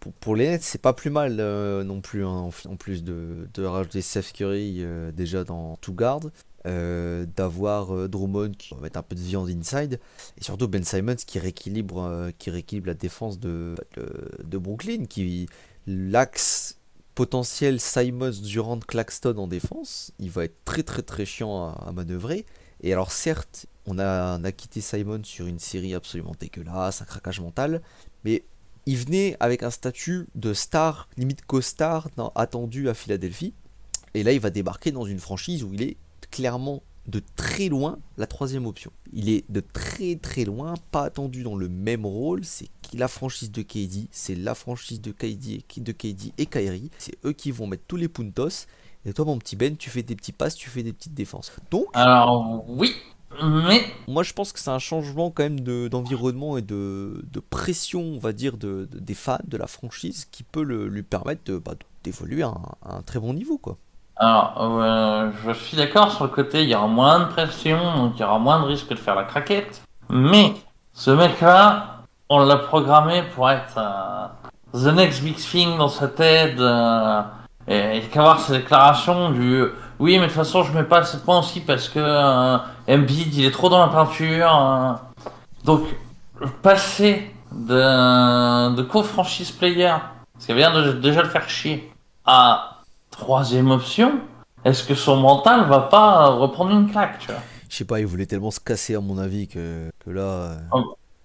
pour, pour les Nets, c'est pas plus mal euh, non plus, hein, en, en plus de, de rajouter Seth Curry euh, déjà dans Two Guard. Euh, d'avoir euh, Drummond qui va mettre un peu de viande inside, et surtout Ben Simmons qui rééquilibre, euh, qui rééquilibre la défense de, de, de Brooklyn, qui l'axe potentiel Simmons, Durant, Claxton en défense, il va être très très très chiant à, à manœuvrer. Et alors certes on a, on a quitté Simmons sur une série absolument dégueulasse, un craquage mental, mais il venait avec un statut de star, limite co-star attendu à Philadelphie, et là il va débarquer dans une franchise où il est clairement de très loin la troisième option. Il est de très très loin, pas attendu dans le même rôle. C'est la franchise de K D, c'est la franchise de K D et de K D et Kyrie. C'est eux qui vont mettre tous les puntos. Et toi, mon petit Ben, tu fais des petits passes, tu fais des petites défenses. Donc, alors oui, mais moi je pense que c'est un changement quand même de, d'environnement et de, de pression, on va dire, de, de, des fans de la franchise qui peut le, lui permettre de, bah, d'évoluer à un, à un très bon niveau, quoi. Alors, euh, je suis d'accord sur le côté, il y aura moins de pression, donc il y aura moins de risque de faire la craquette. Mais ce mec-là, on l'a programmé pour être euh, the next big thing dans sa tête. Euh, et qu'à voir ses déclarations du « oui, mais de toute façon, je mets pas assez de points aussi parce que euh, Embiid, il est trop dans la peinture. Euh. » Donc, passer de, de co-franchise player, parce qu'il vient de déjà le faire chier, à... troisième option, est-ce que son mental va pas reprendre une claque, tu vois? Je sais pas, il voulait tellement se casser à mon avis que, que là... Euh...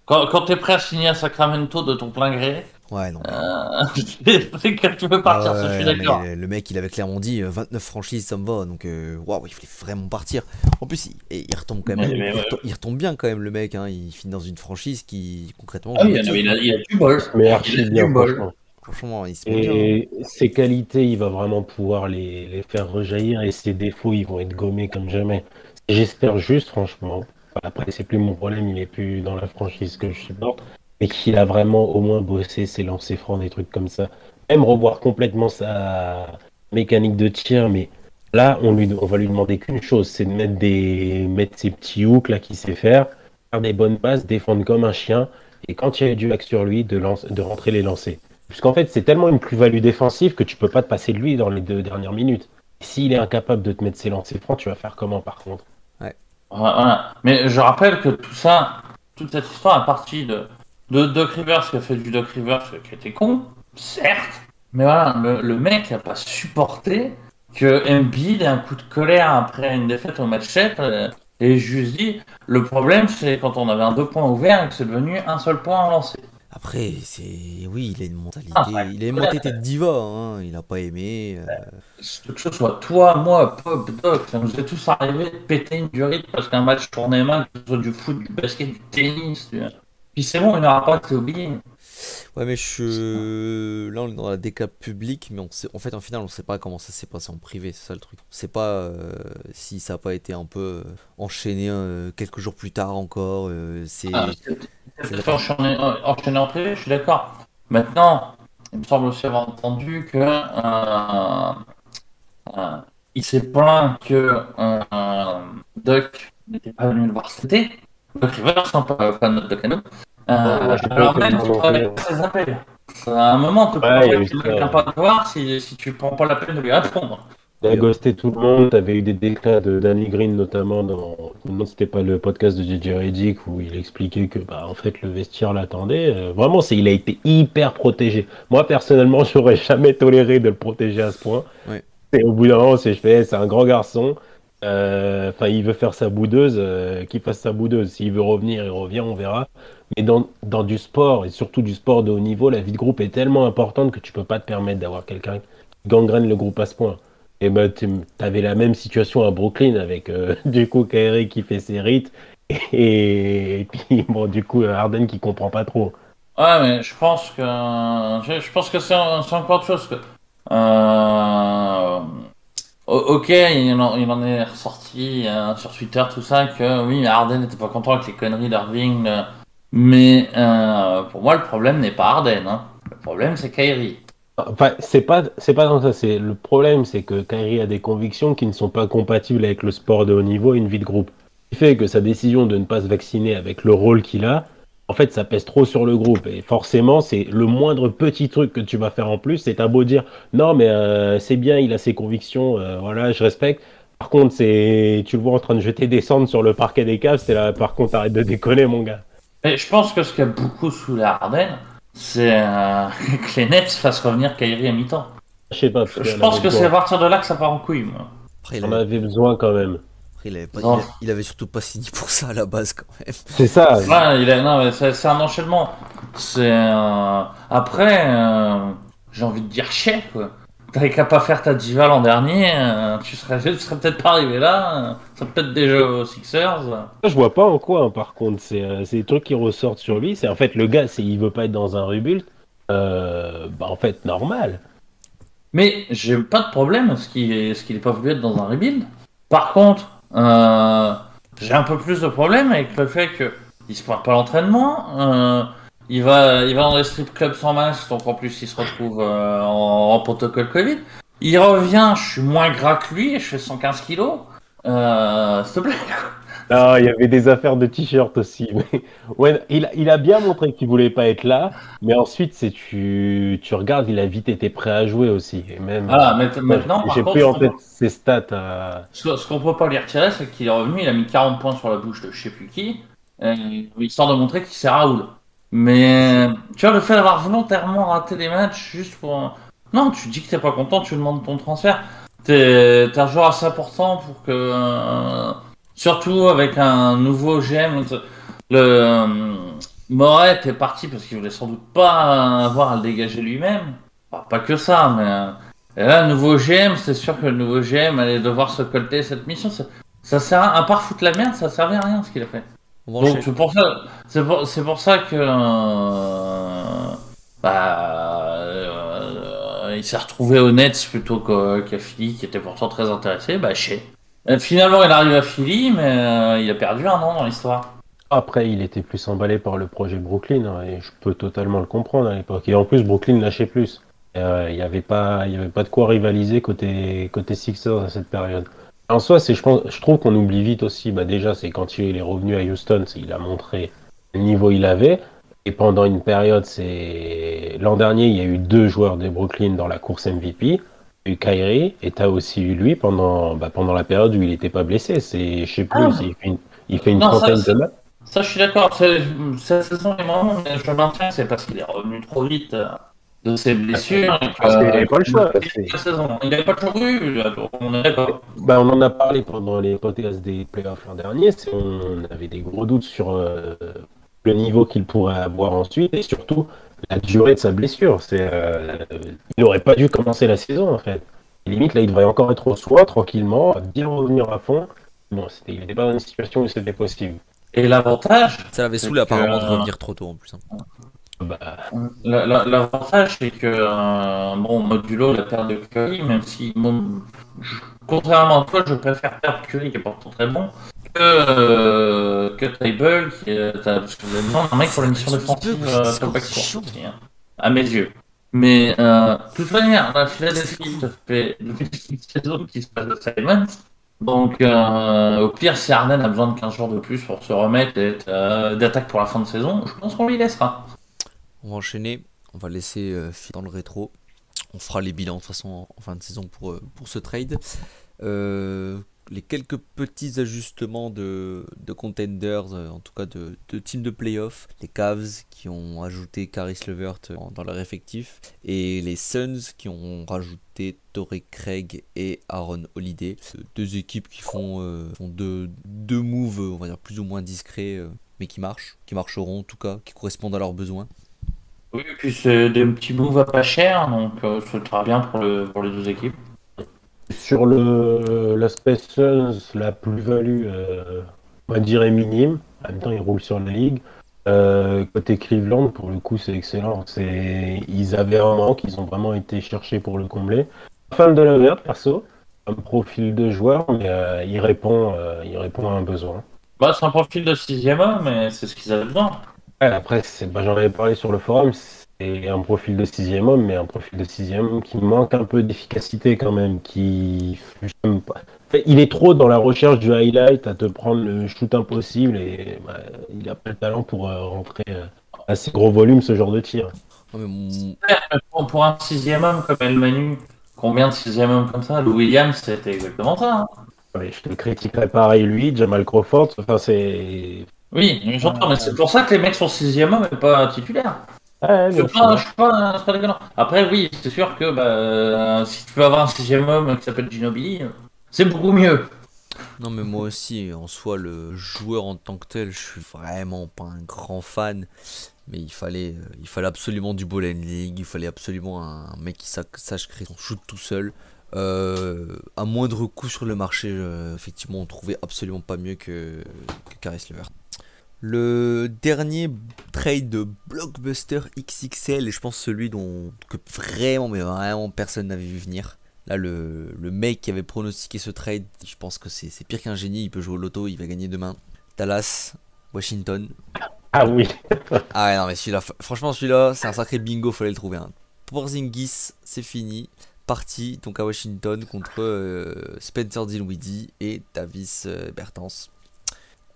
Quand, quand t'es prêt à signer à Sacramento de ton plein gré, ouais, non. Euh, c'est quand tu veux partir, ah, ouais, ça, je suis d'accord. Le mec, il avait clairement dit vingt-neuf franchises, ça me va. Donc, waouh, wow, il fallait vraiment partir. En plus, il, il retombe quand même. Ouais, il, retombe, ouais. il retombe bien quand même, le mec. Hein. Il finit dans une franchise qui, concrètement. Ah, oui, il, il, a, il a du bol. Mais il a du bol. Franchement, il se met et bien. Ses qualités, il va vraiment pouvoir les, les faire rejaillir. Et ses défauts, ils vont être gommés comme jamais. J'espère juste, franchement. Après, c'est plus mon problème, il n'est plus dans la franchise que je supporte, mais qu'il a vraiment au moins bossé ses lancers francs, des trucs comme ça. Même revoir complètement sa mécanique de tir, mais là, on, lui, on va lui demander qu'une chose, c'est de mettre, des, mettre ses petits hooks là qu'il sait faire, faire des bonnes passes, défendre comme un chien, et quand il y a du hack sur lui, de, lance, de rentrer les lancers. Puisqu'en fait, c'est tellement une plus-value défensive que tu peux pas te passer de lui dans les deux dernières minutes. S'il est incapable de te mettre ses lancers francs, tu vas faire comment par contre? Voilà. Mais je rappelle que tout ça, toute cette histoire est partie de, de Doc Rivers qui a fait du Doc Rivers qui était con, certes, mais voilà, le, le mec n'a pas supporté que Embiid ait un coup de colère après une défaite au match sept et juste dit, le problème c'est quand on avait un deux points ouvert et que c'est devenu un seul point en lancé. Après, c'est oui, il a une mentalité, ah, ouais, il a une mentalité de diva, hein. Il n'a pas aimé. Euh... Que ce soit toi, moi, Pop, Doc, ça nous est tous arrivé de péter une durite parce qu'un match tournait mal, que ce soit du foot, du basket, du tennis. Tu vois. Puis c'est bon, il n'aura pas été oublié. Ouais, mais je... là, on est dans la décap publique, mais on sait... en fait, en final, on ne sait pas comment ça s'est passé en privé, c'est ça le truc. On ne sait pas euh, si ça n'a pas été un peu euh, enchaîné euh, quelques jours plus tard encore. Euh, c'est ah, enchaîné, enchaîné en privé, je suis d'accord. Maintenant, il me semble aussi avoir entendu que euh, euh, il s'est plaint que euh, Doc n'était pas venu le voir cet été. Doc Rivers, pas notre Doc à nous. Euh, ouais, alors même si tu travailles pas ses appels, à un moment tu ouais, peux quelqu'un pas te voir si, si tu prends pas la peine de lui répondre. Il a ghosté tout le monde, t'avais eu des déclats de Danny Green notamment dans, non c'était pas le podcast de J J Redick où il expliquait que bah en fait le vestiaire l'attendait, euh, vraiment c'est il a été hyper protégé. Moi personnellement j'aurais jamais toléré de le protéger à ce point, ouais. Et au bout d'un moment c'est je fais c'est un grand garçon. Enfin, euh, il veut faire sa boudeuse, euh, qu'il fasse sa boudeuse. S'il veut revenir, il revient, on verra. Mais dans, dans du sport, et surtout du sport de haut niveau, la vie de groupe est tellement importante que tu peux pas te permettre d'avoir quelqu'un qui gangrène le groupe à ce point. Et ben, t'avais la même situation à Brooklyn avec euh, du coup Kyrie qui fait ses rites et, et puis bon, du coup Harden qui comprend pas trop. Ouais, mais je pense que je pense que c'est encore autre chose que. Euh... Ok, il en, il en est ressorti euh, sur Twitter, tout ça, que oui, Harden n'était pas content avec les conneries d'Irving, euh, mais euh, pour moi, le problème n'est pas Harden, hein. Le problème, c'est Kyrie. Enfin, c'est pas, c'est pas dans ça, c'est, le problème, c'est que Kyrie a des convictions qui ne sont pas compatibles avec le sport de haut niveau et une vie de groupe. Ce qui fait que sa décision de ne pas se vacciner avec le rôle qu'il a, en fait, ça pèse trop sur le groupe. Et forcément, c'est le moindre petit truc que tu vas faire en plus. C'est à beau dire, non, mais euh, c'est bien, il a ses convictions, euh, voilà, je respecte. Par contre, c'est tu le vois en train de jeter des cendres sur le parquet des Cavs. C'est là, par contre, arrête de déconner, mon gars. Et je pense que ce qu'il y a beaucoup sous la Harden, c'est euh, que les Nets fassent revenir Kyrie à mi-temps. Je sais pas. Je pense que c'est à partir de là que ça part en couille, moi. Après, on en avait besoin quand même. Il avait, pas, il, avait, il avait surtout pas signé pour ça à la base quand même. C'est ça. Ouais, il a, non, c'est un enchaînement. C'est un... après, euh, j'ai envie de dire chien quoi. T'avais qu'à pas faire ta diva l'an dernier, euh, tu serais, tu serais peut-être pas arrivé là. Euh, tu serais peut-être déjà aux Sixers. Je vois pas en quoi. Hein, par contre, c'est euh, des trucs qui ressortent sur lui. C'est en fait le gars, s'il veut pas être dans un rebuild, euh, bah en fait normal. Mais j'ai pas de problème parce qu'il est, ce qu'il est pas voulu être dans un rebuild. Par contre. Euh, j'ai un peu plus de problèmes avec le fait qu'il se pointe pas l'entraînement, euh, il, va, il va dans les strip clubs sans masque, donc en plus il se retrouve euh, en, en protocole Covid. Il revient, je suis moins gras que lui, je fais cent quinze kilos, euh, s'il te plaît. Ah, il y avait des affaires de t-shirt aussi. Mais... ouais, il, il a bien montré qu'il voulait pas être là, mais ensuite c'est tu, tu regardes, il a vite été prêt à jouer aussi. Et même. Ah, mais maintenant, j'ai pris en tête ses stats. À... Ce, ce qu'on peut pas lui retirer, c'est qu'il est revenu, il a mis quarante points sur la bouche de je sais plus qui, histoire de montrer qu'il c'est Raoul. Mais tu vois, le fait d'avoir volontairement raté des matchs juste pour. Non, tu dis que t'es pas content, tu demandes ton transfert. T'es un joueur assez important pour que. Euh... Surtout avec un nouveau G M, le, Moret est parti parce qu'il voulait sans doute pas avoir à le dégager lui-même. Enfin, pas que ça, mais... Et là, le nouveau G M, c'est sûr que le nouveau G M allait devoir se colter cette mission. Ça, ça sert à... à part foutre la merde, ça servait à rien ce qu'il a fait. Bon, donc c'est pour ça, c'est pour, c'est pour ça que... Euh, bah... Euh, il s'est retrouvé au Nets plutôt qu'à qu Philly, qui était pourtant très intéressé. Bah, chier. Et finalement, il arrive à Philly, mais euh, il a perdu un an dans l'histoire. Après, il était plus emballé par le projet Brooklyn, hein, et je peux totalement le comprendre à l'époque. Et en plus, Brooklyn lâchait plus. Il euh, n'y avait pas, y avait pas de quoi rivaliser côté, côté Sixers à cette période. En soi, je, pense, je trouve qu'on oublie vite aussi. Bah déjà, c'est quand il est revenu à Houston, il a montré le niveau il avait. Et pendant une période, c'est l'an dernier, il y a eu deux joueurs de Brooklyn dans la course M V P. Il y a eu Kyrie, et tu as aussi eu lui pendant, bah, pendant la période où il n'était pas blessé. Je ne sais plus, ah, il fait une, il fait une non, trentaine ça, de matchs. Ça, je suis d'accord. Cette saison est marrant, mais je maintiens que c'est parce qu'il est revenu trop vite de ses blessures. Parce qu'il n'avait pas le choix. Il n'avait pas toujours eu. On en a parlé pendant les podcasts des playoffs l'an dernier. On avait des gros doutes sur euh, le niveau qu'il pourrait avoir ensuite et surtout la durée de sa blessure. Euh, il n'aurait pas dû commencer la saison, en fait. Limite, là, il devrait encore être au soin, tranquillement, bien revenir à fond. Bon, il n'était pas dans une situation où c'était possible. Et l'avantage... Ça l'avait saoulé apparemment que... de revenir trop tôt en plus. Bah... L'avantage c'est que, euh, bon, modulo la perte de Curry, même si, bon, je, contrairement à toi, je préfère perdre Curry qui est pourtant très bon, que, euh, que Table, qui est absolument un mec pour la mission défensive sur le backcourt, à mes yeux. Mais, euh, de toute manière, la Philadelphie fait depuis une saison qui se passe de Simons. Donc, euh, au pire, si Harden a besoin de quinze jours de plus pour se remettre et euh, d'attaque pour la fin de saison, je pense qu'on lui laissera. On va enchaîner, on va laisser euh, dans le rétro. On fera les bilans de toute façon en fin de saison pour, pour ce trade. Euh, les quelques petits ajustements de, de contenders, en tout cas de, de teams de playoff. Les Cavs qui ont ajouté Caris LeVert dans leur effectif. Et les Suns qui ont rajouté Torrey Craig et Aaron Holiday. Deux équipes qui font, euh, font deux, deux moves, on va dire plus ou moins discrets, euh, mais qui marchent, qui marcheront en tout cas, qui correspondent à leurs besoins. Oui, et puis c'est des petits moves à pas cher, donc euh, ça sera bien pour, le, pour les deux équipes. Sur le l'aspect Suns, la plus-value, euh, on va dire, est minime. En même temps, ils roulent sur la ligue. Euh, côté Cleveland, pour le coup, c'est excellent. Ils avaient un manque, ils ont vraiment été cherchés pour le combler. Fan de LeVert, perso, un profil de joueur, mais euh, il, répond, euh, il répond à un besoin. Bah, c'est un profil de sixième homme, mais c'est ce qu'ils avaient besoin. Ouais, après, bah, j'en avais parlé sur le forum. C'est un profil de sixième homme, mais un profil de sixième homme qui manque un peu d'efficacité quand même. Qui... J'aime pas. Enfin, il est trop dans la recherche du highlight, à te prendre le shoot impossible, et bah, il n'a pas le talent pour euh, rentrer euh, à ces gros volumes, ce genre de tir. Ouais, mais mon... Pour un sixième homme comme El Manu, combien de sixième hommes comme ça? Lou Williams, c'était exactement ça. Hein, ouais, je te critiquerais pareil, lui, Jamal Crawford. Enfin, c'est... Oui, j'entends, mais c'est pour ça que les mecs sont sixième homme et pas titulaire. Ouais, je ne suis pas, pas, pas déconnant. Après, oui, c'est sûr que bah, si tu peux avoir un sixième homme qui s'appelle Ginobili, c'est beaucoup mieux. Non, mais moi aussi, en soi, le joueur en tant que tel, je suis vraiment pas un grand fan. Mais il fallait, il fallait absolument du ball and league, il fallait absolument un mec qui sache créer son shoot tout seul. Euh, à moindre coût sur le marché, euh, effectivement, on trouvait absolument pas mieux que, que Caris LeVert. Le dernier trade de Blockbuster X X L, et je pense celui dont que vraiment, mais vraiment personne n'avait vu venir. Là, le, le mec qui avait pronostiqué ce trade, je pense que c'est pire qu'un génie, il peut jouer au loto, il va gagner demain. Dallas, Washington. Ah oui. Ah ouais, non, mais celui-là, franchement, celui-là, c'est un sacré bingo, fallait le trouver. Hein. Porzingis, c'est fini. Parti donc à Washington contre euh, Spencer Dinwiddie et Davis euh, Bertans.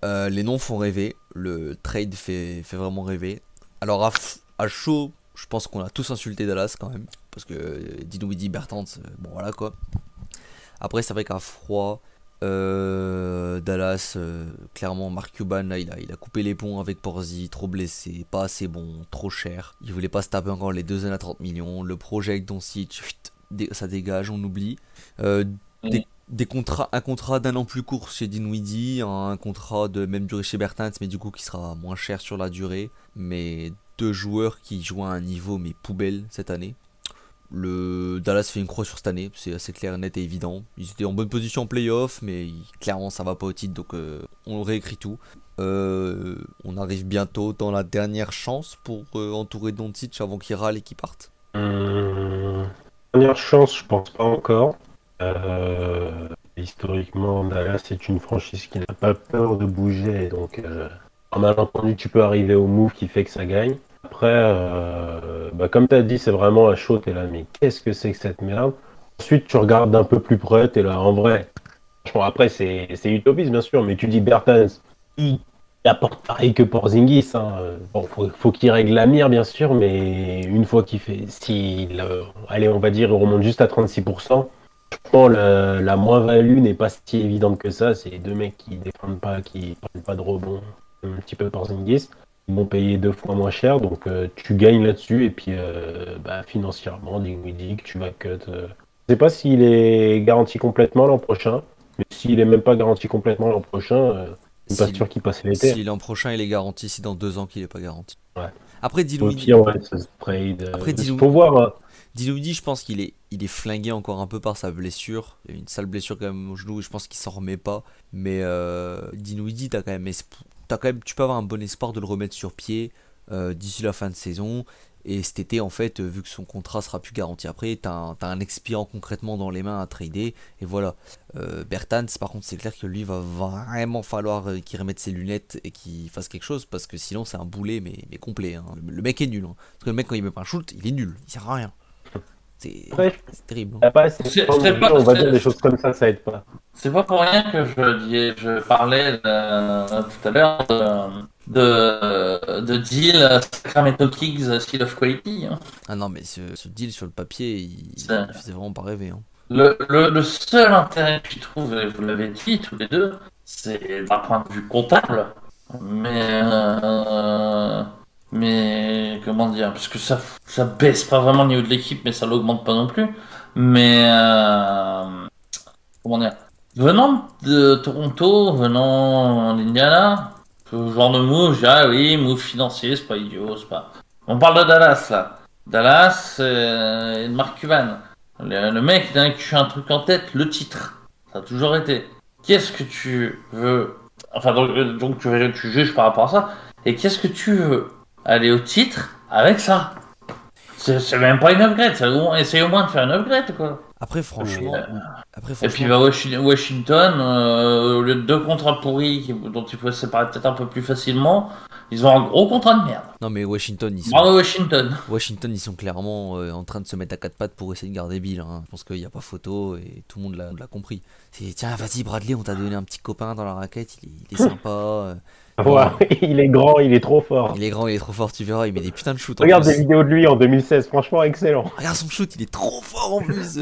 Euh, les noms font rêver, le trade fait, fait vraiment rêver. Alors à, à chaud, je pense qu'on a tous insulté Dallas quand même, parce que euh, Dinwiddie, Bertans, euh, bon voilà quoi. Après c'est vrai qu'à froid, euh, Dallas, euh, clairement Mark Cuban, là, il, a, il a coupé les ponts avec Porzi, trop blessé, pas assez bon, trop cher. Il voulait pas se taper encore les deux années à trente millions, le projet avec Doncic, ça dégage, on oublie. Euh, des... des contrats, un contrat d'un an plus court chez Dinwiddie, un contrat de même durée chez Bertans, mais du coup qui sera moins cher sur la durée. Mais deux joueurs qui jouent à un niveau mais poubelle cette année. Le Dallas fait une croix sur cette année, c'est assez clair, net et évident. Ils étaient en bonne position en playoff, mais clairement ça va pas au titre, donc euh, on réécrit tout. Euh, on arrive bientôt dans la dernière chance pour euh, entourer Doncic avant qu'il râle et qu'il parte. Mmh, dernière chance, je pense pas encore. Euh, historiquement, Dallas est une franchise qui n'a pas peur de bouger, donc euh, en malentendu, tu peux arriver au move qui fait que ça gagne. Après, euh, bah comme tu as dit, c'est vraiment à chaud, t'es là, mais qu'est-ce que c'est que cette merde? Ensuite, tu regardes d'un peu plus près, t'es là, en vrai. Bon, après, c'est utopiste, bien sûr, mais tu dis Bertans, il apporte pareil que Porzingis. Hein. Bon, faut, faut qu'il règle la mire, bien sûr, mais une fois qu'il fait, s'il, euh, allez, on va dire, il remonte juste à trente-six pour cent, je pense la, la moins-value n'est pas si évidente que ça. C'est les deux mecs qui défendent pas, qui prennent pas de rebond, un petit peu Porzingis. Ils vont payer deux fois moins cher, donc euh, tu gagnes là-dessus, et puis euh, bah, financièrement, Dinwiddie, tu vas cut. Euh... Je sais pas s'il est garanti complètement l'an prochain, mais s'il est même pas garanti complètement l'an prochain, euh, je suis pas sûr qu'il passe l'été. Si l'an prochain il est garanti, si dans deux ans qu'il est pas garanti. Ouais. Après Dinwiddie, ouais, après Dinwiddie, faut voir. Hein. Dinwiddie, je pense qu'il est, il est flingué encore un peu par sa blessure. Il y a une sale blessure quand même au genou, je pense qu'il s'en remet pas. Mais euh, Dinwiddie, t'as quand même espoir. T'as quand même, tu peux avoir un bon espoir de le remettre sur pied euh, d'ici la fin de saison. Et cet été, en fait, vu que son contrat sera plus garanti après, t'as un, un expirant concrètement dans les mains à trader. Et voilà. Euh, Bertans, par contre, c'est clair que lui, va vraiment falloir qu'il remette ses lunettes et qu'il fasse quelque chose. Parce que sinon, c'est un boulet, mais, mais complet. Hein. Le, le mec est nul. Hein. Parce que le mec, quand il met pas un shoot, il est nul. Il sert à rien. C'est ouais, terrible. Hein. Pas, pas, on va dire des choses comme ça, ça aide pas. C'est pas pour rien que je, je parlais euh, tout à l'heure de, de, de deal Sacramento Kings Seal of Quality. Hein. Ah non, mais ce, ce deal sur le papier, il, il faisait vraiment pas rêver. Hein. Le, le, le seul intérêt que je trouve, et vous l'avez dit tous les deux, c'est d'un point de vue comptable, mais. Euh... Mais comment dire, parce que ça, ça baisse pas vraiment le niveau de l'équipe, mais ça l'augmente pas non plus. Mais euh, comment dire, venant de Toronto, venant d'Indiana, ce genre de move, ah oui, move financier, c'est pas idiot, c'est pas. On parle de Dallas là, Dallas euh, et de Mark Cuban. Le, le mec, il a eu un truc en tête, le titre, ça a toujours été. Qu'est-ce que tu veux, enfin donc, donc tu, tu juges par rapport à ça, et qu'est-ce que tu veux? Aller au titre avec ça. C'est même pas une upgrade, essaye au moins de faire une upgrade quoi. Après franchement. Et, euh... Après, franchement... Et puis bah, Washington, euh, au lieu de deux contrats pourris dont ils pouvaient se séparer peut-être un peu plus facilement, ils ont un gros contrat de merde. Non mais Washington, ils sont. Bravo Washington. Washington, ils sont clairement euh, en train de se mettre à quatre pattes pour essayer de garder Bill. Hein. Je pense qu'il n'y a pas photo et tout le monde l'a compris. C'est tiens, vas-y Bradley, on t'a donné un petit copain dans la raquette, il est, il est sympa. Euh... Voilà. Il est grand, il est trop fort. Il est grand, il est trop fort, tu verras, il met des putains de shoots. Regarde des vidéos de lui en deux mille seize, franchement excellent. Regarde son shoot, il est trop fort en plus.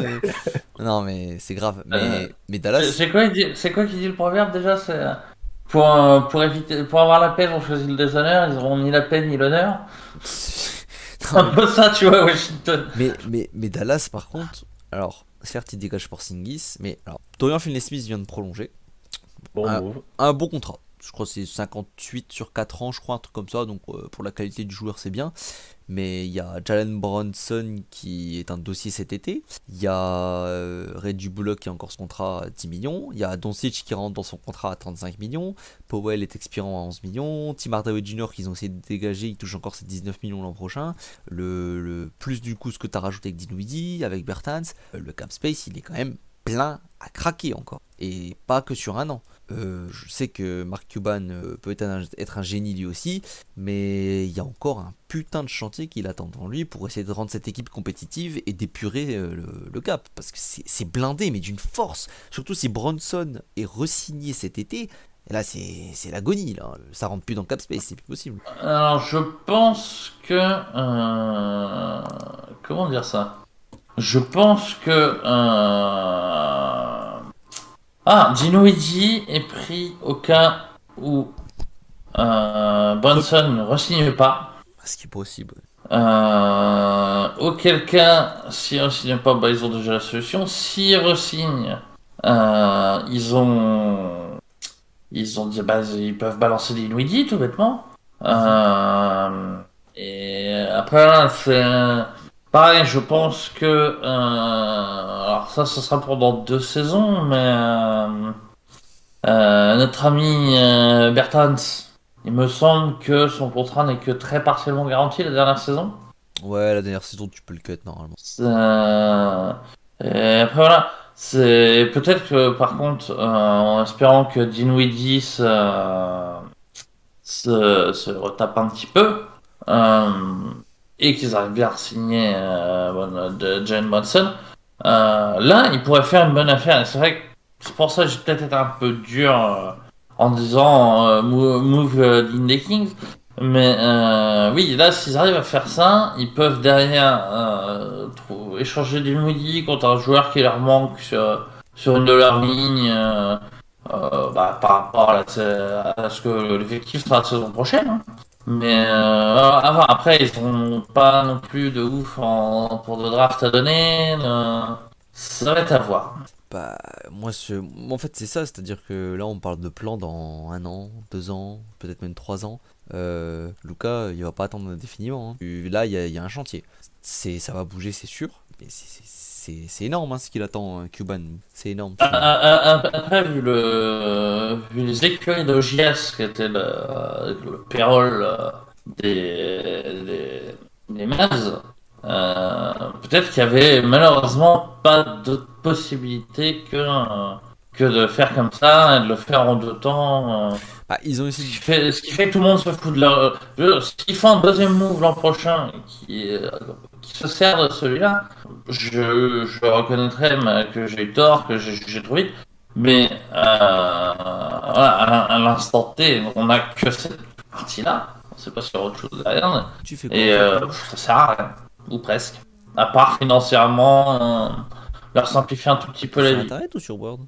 Non mais c'est grave, mais, euh, mais Dallas... C'est quoi, quoi qui dit le proverbe déjà? Pour, euh, pour, éviter, pour avoir la peine, on choisit le déshonneur, ils n'auront ni la peine ni l'honneur. C'est un peu ça, tu vois, Washington. Mais, mais, mais Dallas par contre, alors, certes il dégage pour Singis, mais alors, Dorian Finney-Smith vient de prolonger. Bon, un, un bon contrat. Je crois que c'est cinquante-huit sur quatre ans, je crois, un truc comme ça. Donc, euh, pour la qualité du joueur, c'est bien. Mais il y a Jalen Brunson qui est un dossier cet été. Il y a euh, Reggie Bullock qui a encore ce contrat à dix millions. Il y a Doncic qui rentre dans son contrat à trente-cinq millions. Powell est expirant à onze millions. Tim Hardaway junior qu'ils ont essayé de dégager, il touche encore ses dix-neuf millions l'an prochain. Le, le plus du coup, ce que tu as rajouté avec Dinwiddie, avec Bertans, euh, le cap space, il est quand même plein à craquer encore. Et pas que sur un an. Euh, je sais que Mark Cuban euh, peut être un, être un génie lui aussi, mais il y a encore un putain de chantier qu'il attend devant lui pour essayer de rendre cette équipe compétitive et d'épurer euh, le, le gap, parce que c'est blindé mais d'une force, surtout si Bronson est re-signé cet été, là c'est l'agonie, là. Ça rentre plus dans le cap space, c'est plus possible. Alors je pense que euh... comment dire ça, je pense que euh... Ah, Dinwiddie est pris au cas où euh, Brunson ne re-signe pas. Ce qui est possible. Euh, auquel cas, s'il ne re-signe pas, bah, ils ont déjà la solution. S'il re-signe, Euh, ils ont, ils ont dit, bah, ils peuvent balancer des Inuits tout bêtement. Euh, et après, c'est pareil. Je pense que, euh, alors ça, ce sera pour dans deux saisons, mais euh, euh, notre ami euh, Bertans. Il me semble que son contrat n'est que très partiellement garanti la dernière saison. Ouais, la dernière saison, tu peux le cut normalement. Euh... Et après, voilà. C'est peut-être que, par contre, euh, en espérant que Dinwiddie se... se... se retape un petit peu, euh... et qu'ils arrivent bien à signer euh, bon, de Jalen Brunson, euh, là, ils pourraient faire une bonne affaire. Et c'est vrai que c'est pour ça que j'ai peut-être été un peu dur... Euh... en disant euh, move, move uh, in the Kings, mais euh, oui, là, s'ils arrivent à faire ça, ils peuvent derrière euh, trouver, échanger des Moody contre un joueur qui leur manque sur, sur une de leurs lignes euh, euh, bah, par rapport à, la, à ce que l'effectif sera la saison prochaine. Hein. Mais euh, après, ils n'ont pas non plus de ouf en, pour de draft à donner, euh, ça va être à voir. Bah, moi, je... en fait, c'est ça, c'est-à-dire que là, on parle de plan dans un an, deux ans, peut-être même trois ans. Euh, Luca, il va pas attendre indéfiniment. Hein. Là, il y, y a un chantier. C'est, ça va bouger, c'est sûr. Mais c'est, c'est, c'est énorme hein, ce qu'il attend, hein, Cuban. C'est énorme. Ah, ah, ah, après, vu, le... vu les écuries de O G S, qui était le, le payroll des, des... des Mavs. Euh, peut-être qu'il y avait malheureusement pas d'autre possibilité que, euh, que de faire comme ça et de le faire en deux temps. Euh, bah, ils ont aussi... ce, qui fait, ce qui fait que tout le monde se fout de leur... Je, s'ils font un deuxième move l'an prochain qui, euh, qui se sert de celui-là, je, je reconnaîtrai que j'ai eu tort, que j'ai jugé trop vite, mais euh, voilà, à, à l'instant T, on n'a que cette partie-là. On ne sait pas s'il y a autre chose derrière. Mais... Tu fais quoi, et euh, ça sert à rien. Ou presque. À part financièrement, euh, leur simplifier un tout petit peu la vie. Sur Internet ou sur Word ?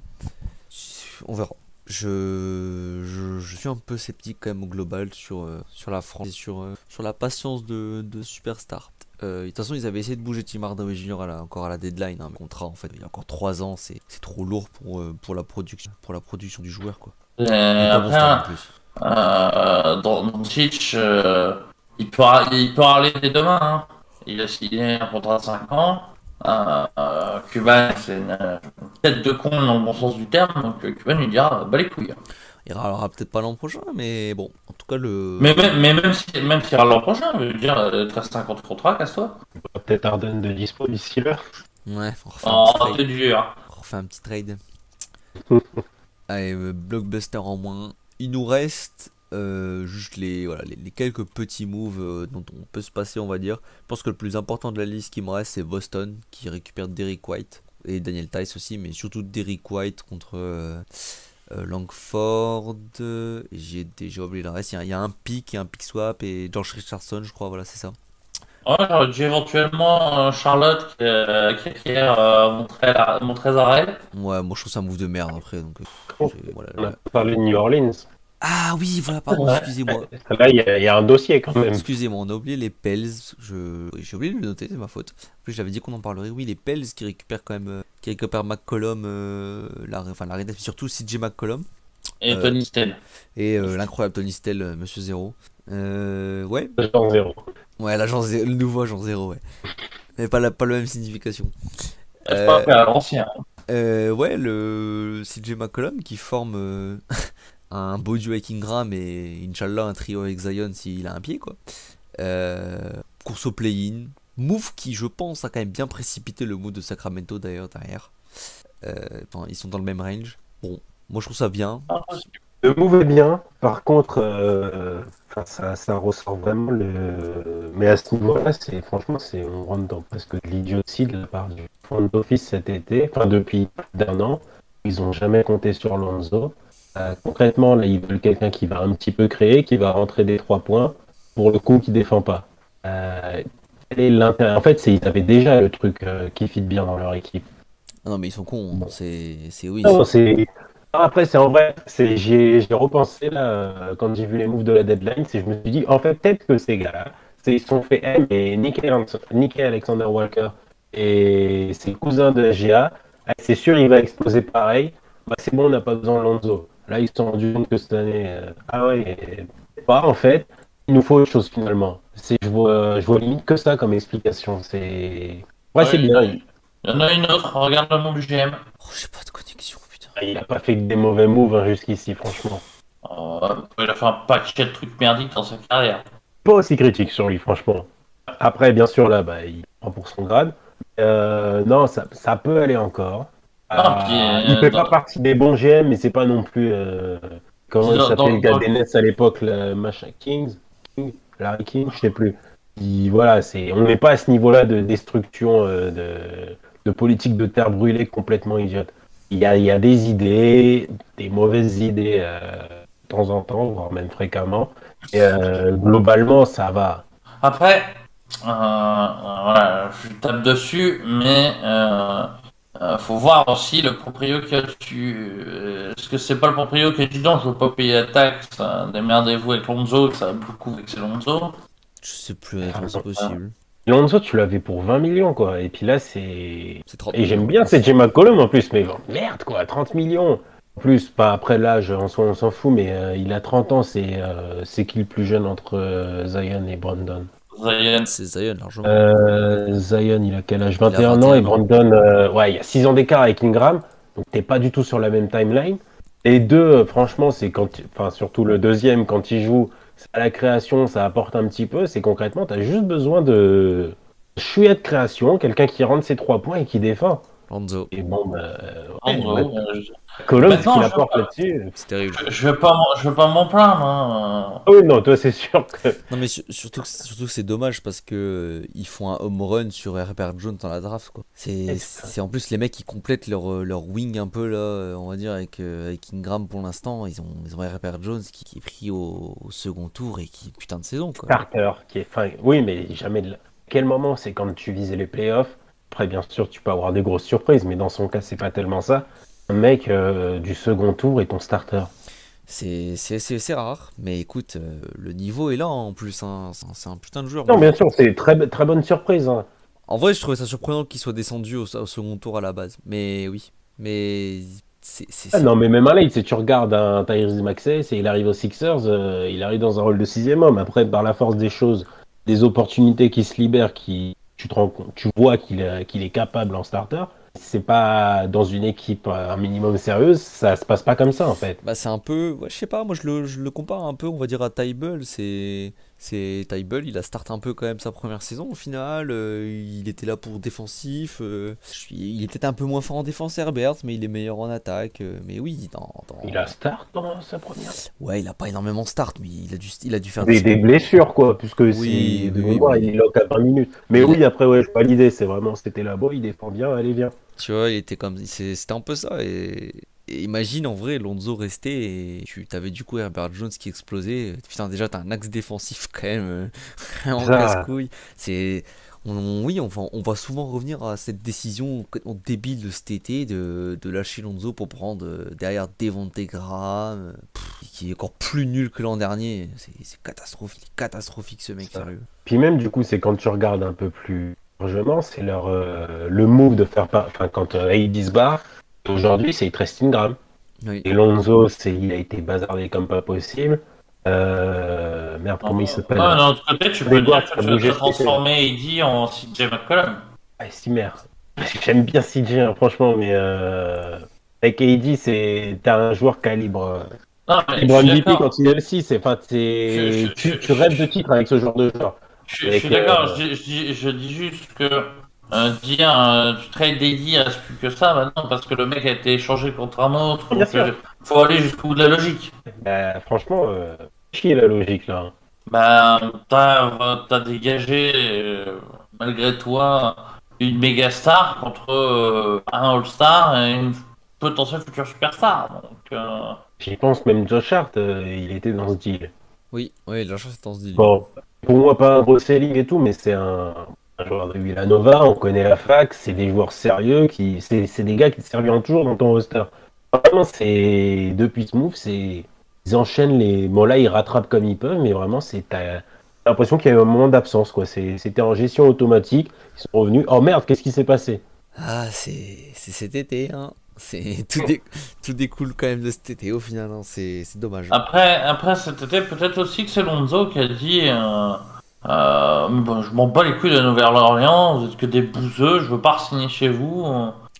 On verra. Je, je, je suis un peu sceptique quand même au global sur, euh, sur la France et sur, euh, sur la patience de, de Superstar. Euh, de toute façon, ils avaient essayé de bouger Tim Hardaway Junior à la, encore à la deadline. Hein, le contrat, en fait, il y a encore trois ans, c'est, c'est trop lourd pour, euh, pour, la production, pour la production du joueur. Quoi. Et après, en plus. Euh, dans mon pitch, euh, il, peut, il peut aller dès demain. Hein. Il a signé un contrat de cinq ans. Euh, euh, Cuban, c'est une, une tête de con dans le bon sens du terme. Donc euh, Cuban, il dira bah les couilles. Il râlera peut-être pas l'an prochain, mais bon, en tout cas le. Mais, mais, mais même si, même s'il râle l'an prochain, je veux dire, treize cinquante contrat, casse-toi. Peut-être Harden de dispo d'ici là. Ouais, on refait oh, un petit dur. On refait un petit trade. Allez, euh, blockbuster en moins. Il nous reste. Euh, juste les, voilà, les, les quelques petits moves euh, dont on peut se passer, on va dire. Je pense que le plus important de la liste qui me reste, c'est Boston qui récupère Derrick White et Daniel Tice aussi, mais surtout Derrick White contre euh, euh, Langford. J'ai déjà oublié le reste. Il y, a, il y a un pick et un pick swap et George Richardson, je crois. Voilà, c'est ça. Ouais, j'aurais dû éventuellement euh, Charlotte euh, qui acquiert euh, Montrezl Harrell. Ouais, moi je trouve ça un move de merde après. Donc, euh, oh, voilà, on a parlé de New Orleans. Ah oui, voilà, pardon, ouais, excusez-moi. Là, il y, y a un dossier quand même. Excusez-moi, on a oublié les Pels. Je... J'ai oublié de le noter, c'est ma faute. En plus, j'avais dit qu'on en parlerait. Oui, les Pels qui récupèrent quand même. Qui récupèrent McCollum, euh, la... enfin la rédaction, surtout C J McCollum. Et euh, Tony Stell. Et euh, l'incroyable Tony Stell, euh, Monsieur Zéro. Euh, ouais. L'agent Zéro. Ouais, l'agent Zéro, le nouveau agent Zéro, ouais. Mais pas la, pas la même signification. Je euh, parle à l'ancien. Euh, ouais, le C J McCollum qui forme. Euh... un beau duo avec Ingram et Inch'Allah un trio avec Zion s'il a un pied quoi. Euh, course au play-in, move qui je pense a quand même bien précipité le move de Sacramento d'ailleurs derrière. Euh, enfin, ils sont dans le même range. Bon, moi je trouve ça bien. Le move est bien, par contre euh, ça, ça ressort vraiment le... Mais à ce niveau-là, c'est, franchement c'est, on rentre dans presque de l'idiotie de la part du front office cet été, enfin depuis d'un an, ils n'ont jamais compté sur Lonzo. Euh, concrètement, là, ils veulent quelqu'un qui va un petit peu créer, qui va rentrer des trois points, pour le coup, qui défend pas. Euh, et l'intérêt, en fait, c'est ils avaient déjà le truc euh, qui fit bien dans leur équipe. Ah non, mais ils sont cons. Bon. C'est, c'est oui. Non, c'est... c'est... Non, après, c'est en vrai. C'est... J'ai... j'ai repensé là quand j'ai vu les moves de la deadline, c'est je me suis dit, en fait, peut-être que ces gars-là, c'est... ils sont fait M et Nick Alexander Walker et ses cousins de la G A. ah, c'est sûr, il va exploser pareil. Bah, c'est bon, on n'a pas besoin de Lonzo. Là, ils se sont rendus compte que cette année, euh, ah ouais, pas en fait, il nous faut autre chose finalement. Je vois, je vois limite que ça comme explication. C'est ouais, ouais, c'est bien. Il y en a une autre, regarde le nom du G M. Oh, j'ai pas de connexion, putain. Il a pas fait que des mauvais moves hein, jusqu'ici, franchement. Oh, il a fait un paquet de trucs merdiques dans sa carrière. Pas aussi critique sur lui, franchement. Après, bien sûr, là, bah, il prend pour son grade. Euh, non, ça, ça peut aller encore. Ah, euh, puis, euh, il ne fait dans... pas partie des bons G M, mais c'est pas non plus. Euh, comment il s'appelait le gars des Nets à l'époque, le machin Kings King, Larry King, je sais plus. Il, voilà, c'est, on n'est pas à ce niveau-là de destruction, euh, de, de politique de terre brûlée complètement idiote. Il y a, il y a des idées, des mauvaises idées euh, de temps en temps, voire même fréquemment. Et euh, globalement, ça va. Après, euh, voilà, je tape dessus, mais. Euh... Euh, faut voir aussi le proprio qui a tu. Est-ce que c'est pas le proprio qui a dit non, je veux pas payer la taxe, hein, démerdez-vous avec Lonzo, ça a beaucoup avec ses Lonzo. Je sais plus, ah, c'est possible. Euh, Lonzo, tu l'avais pour vingt millions quoi, et puis là c'est. c'est trente et j'aime bien cette J. McCollum en plus, mais merde quoi, trente millions. En plus, pas après l'âge, en soi on s'en fout, mais euh, il a trente ans, c'est euh, c'est qui le plus jeune entre euh, Zion et Brandon? Zion, c'est Zion, largement. Euh, Zion, il a quel âge? vingt et un ans, et Brandon, euh, ouais, il y a six ans d'écart avec Ingram, donc t'es pas du tout sur la même timeline. Et deux, franchement, c'est quand, enfin, surtout le deuxième, quand il joue à la création, ça apporte un petit peu, c'est concrètement, t'as juste besoin de chouïa de création, quelqu'un qui rentre ses trois points et qui défend. Lonzo. Et bon, bah, ouais, Lonzo, Colombe, ce qu'il apporte là-dessus, c'est terrible. Je, je veux pas, je veux pas m'en plaindre. Hein. Oh non, toi c'est sûr que. Non mais su- surtout, que, surtout que c'est dommage parce que euh, ils font un home run sur Herbert Jones dans la draft quoi. C'est, c'est, c'est en plus les mecs qui complètent leur leur wing un peu là, on va dire avec, euh, avec Ingram pour l'instant. Ils ont ils ont Herbert Jones qui, qui est pris au, au second tour et qui putain de saison quoi. Starter qui est fin. Oui mais jamais de. Quel moment c'est quand tu visais les playoffs. Après bien sûr tu peux avoir des grosses surprises mais dans son cas c'est pas tellement ça. Un mec euh, du second tour et ton starter. C'est, c'est, c'est, c'est rare, mais écoute, euh, le niveau est là en plus, hein. c'est, c'est un putain de joueur. Non, bien sûr, c'est très, très bonne surprise. Hein. En vrai, je trouvais ça surprenant qu'il soit descendu au, au second tour à la base, mais oui. Mais c'est, c'est, c'est... Ah non, mais même à l'aide, si tu regardes un Tyrese Maxey, et il arrive aux Sixers, euh, il arrive dans un rôle de sixième homme. Après, par la force des choses, des opportunités qui se libèrent, qui, tu, te rends compte, tu vois qu'il, euh, qu'il est capable en starter. C'est pas dans une équipe un minimum sérieuse, ça se passe pas comme ça en fait. Bah c'est un peu, ouais, je sais pas, moi je le, je le compare un peu, on va dire à Ty Bull, c'est, c'est Ty Bull, il a start un peu quand même sa première saison au final, euh, il était là pour défensif, euh, il est peut-être un peu moins fort en défense Herbert, mais il est meilleur en attaque, euh, mais oui. Dans, dans... Il a start dans sa première. Ouais, il a pas énormément de start, mais il a dû, il a dû faire des, des blessures quoi, puisque oui, si, oui, voir, oui. Il est lock à vingt minutes. Mais oui, après ouais, j'ai pas l'idée, c'est vraiment, c'était là-bas, il défend bien, allez viens. Tu vois, il était comme, c'est, c'était un peu ça. Et, et imagine en vrai Lonzo restait et tu avais du coup Herbert Jones qui explosait. Putain, déjà t'as un axe défensif quand même, en casse-couille. C'est, on, on, oui, on, on va souvent revenir à cette décision débile de cet été de, de lâcher Lonzo pour prendre derrière Devonte Graham, pff, qui est encore plus nul que l'an dernier. C'est, c'est catastrophique, catastrophique ce mec sérieux. Puis même du coup, c'est quand tu regardes un peu plus. Largement, c'est leur euh, le move de faire pas. Enfin, quand euh, A D se barre, aujourd'hui c'est il te reste Ingram. Oui. Et Lonzo, c'est il a été bazardé comme pas possible. Euh, merde, comment il s'appelle? Non, non, de côté, tu peux dire que tu peux transformer A D en C J McCollum. Ah, c'est merde. J'aime bien C J, hein, franchement, mais euh... avec A D, c'est t'as un joueur calibre. Non, mais calibre M V P quand il est le six. Enfin, t'es... Je, je, tu, je, tu rêves je, de titre avec ce genre de joueur. Je, je suis d'accord, euh... je, je, je dis juste que euh, dire euh, du trade dédié à ce plus que ça maintenant parce que le mec a été échangé contre un autre, il euh, faut aller jusqu'au bout de la logique. Bah, franchement, euh, chier la logique là. Bah, t'as, t'as dégagé, euh, malgré toi, une méga star contre euh, un all-star et une potentielle future superstar. Donc, euh... j'y pense même Josh Hart, euh, il était dans ce deal. Oui, oui, Josh Hart était dans ce deal. Bon. Pour moi, pas un gros selling et tout, mais c'est un, un joueur de Villanova, on connaît la fac, c'est des joueurs sérieux, qui, c'est, c'est des gars qui te serviront toujours dans ton roster. Vraiment, c'est depuis ce move, c'est, ils enchaînent les... Bon là, ils rattrapent comme ils peuvent, mais vraiment, c'est t'as l'impression qu'il y a eu un moment d'absence, quoi. C'est, c'était en gestion automatique, ils sont revenus, oh merde, qu'est-ce qui s'est passé? Ah, c'est c'est cet été, hein. C'est tout, dé- tout découle quand même de cet été au final, hein. C'est c'est dommage. Après, après cet été, peut-être aussi que c'est Lonzo qui a dit euh, euh, bon, je m'en bats les couilles de Nouvelle-Orléans, vous êtes que des bouseux, je veux pas signer chez vous.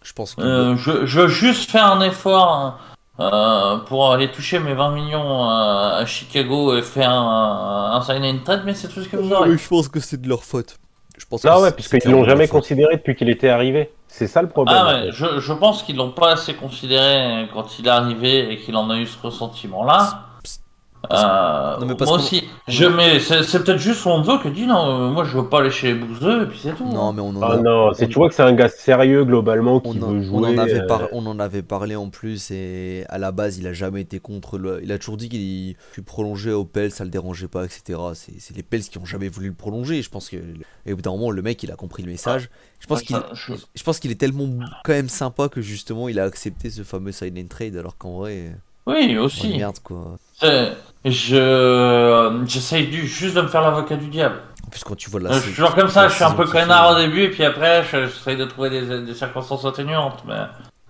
Je pense que Euh, je, je veux juste faire un effort euh, pour aller toucher mes vingt millions euh, à Chicago et faire un, un sign and trade, mais c'est tout ce que vous aurez. Oui, je pense que c'est de leur faute. Je pense que Ah ouais, c'est- puisqu'ils c'était ne l'ont vraiment jamais leur faute. considéré depuis qu'il était arrivé. C'est ça le problème, en Ah ouais, fait. je, je pense qu'ils l'ont pas assez considéré quand il est arrivé et qu'il en a eu ce ressentiment-là. Psst, parce- Euh, Non mais parce Moi qu'on aussi, je on- mets, c'est c'est peut-être juste Lonzo qui dit non, euh, moi je veux pas aller chez les bouseux et puis c'est tout, non hein. mais on en Ah a non, c'est on, tu vois que c'est un gars sérieux globalement qui on en, veut on en jouer. avait euh, par- on en avait parlé en plus, et à la base il a jamais été contre le, il a toujours dit qu'il qu'il prolongeait au Pels, ça le dérangeait pas, et cetera. C'est c'est les Pels qui ont jamais voulu le prolonger. Je pense que et au bout d'un moment le mec il a compris le Ah, message. Je pense qu'il je- je- je pense qu'il est tellement quand même sympa que justement il a accepté ce fameux sign and trade alors qu'en vrai Oui, on est aussi. merde quoi. C'est- Je j'essaye du- juste de me faire l'avocat du diable. En plus quand tu vois la, Euh, Je suis sa- toujours comme la ça, je suis un saison peu qu'il fait. connard au début, et puis après, je- j'essaye de trouver des, des circonstances atténuantes. Mais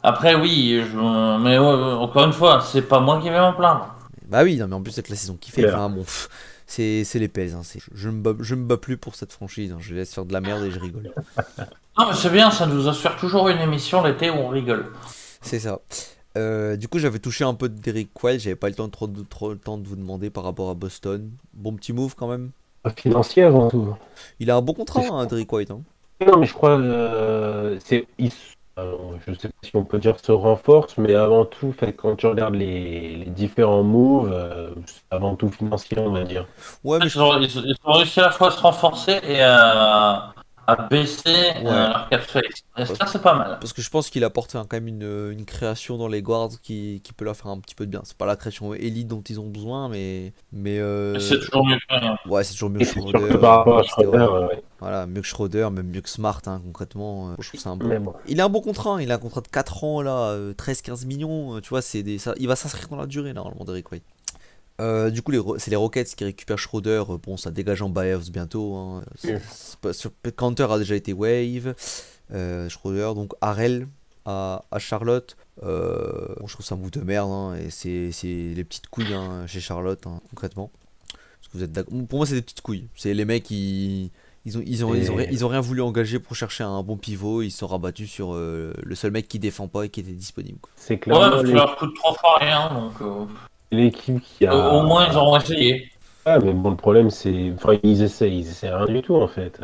après, oui, je, mais ouais, ouais, encore une fois, c'est pas moi qui vais m'en plaindre. Bah oui, non, mais en plus avec la saison qu'il fait, Claire. enfin bon, pff, c'est c'est les Pels, hein, c'est- je, je me bats, je me bats plus pour cette franchise, hein, je les laisse faire de la merde et je rigole. Non, mais c'est bien, ça nous assure toujours une émission l'été où on rigole. C'est ça. Euh, du coup, j'avais touché un peu de Derrick White, j'avais pas le temps de trop, de- trop le temps de vous demander par rapport à Boston. Bon petit move quand même. Financier avant tout. Il a un bon contrat, hein, Derrick White, hein. Non, mais je crois euh, c'est ils- euh, je sais pas si on peut dire se renforce, mais avant tout, fait, quand tu regardes les, les différents moves, euh, c'est avant tout financier, on va dire. Ouais, En mais fait, je Ils pense. ont, ils ont- ils ont réussi à la fois à se renforcer et à, à baisser euh, Ouais. leur cap space. Et ça, c'est pas mal. Parce que je pense qu'il apporte hein, quand même une, une création dans les guards qui, qui peut leur faire un petit peu de bien. C'est pas la création élite dont ils ont besoin, mais, mais Et c'est euh, toujours mieux que rien. ouais, c'est toujours mieux Et que c'est Schroeder, surtout par rapport à et cetera. Schroeder, euh, ouais. Voilà, mieux que Schroeder, même mieux que Smart, hein, concrètement. euh, Je trouve ça un bon. Mais bon. Il a un bon contrat, hein, il a un contrat de quatre ans, là, euh, treize quinze millions, euh, tu vois, c'est des... ça- il va s'inscrire dans la durée, normalement, Derrick White. Euh, du coup, les Ro- c'est les Rockets qui récupèrent Schroeder. euh, Bon, ça dégage en buyoffs bientôt, hein. C'est- Ouais. c'est pas sûr- Cantor a déjà été wave. Euh, Schroeder, donc Harrell à, à Charlotte. Euh, bon, je trouve ça un bout de merde, hein, et c'est c'est les petites couilles hein, chez Charlotte, hein, concrètement. Est-ce que vous êtes d'accord? Pour moi, c'est des petites couilles. C'est les mecs qui. Ils ont, ils, ont, ils, ont, ri- Et- ils ont rien voulu engager pour chercher un bon pivot. Ils se sont rabattus sur euh, le seul mec qui défend pas et qui était disponible, quoi. C'est Ouais, clairement parce que l'é- leur coûte trois fois rien, donc euh, l'équipe qui au au moins ils a. auront essayé. Ah, mais bon, le problème, c'est. Enfin, ils essaient, ils essaient rien du tout, en fait.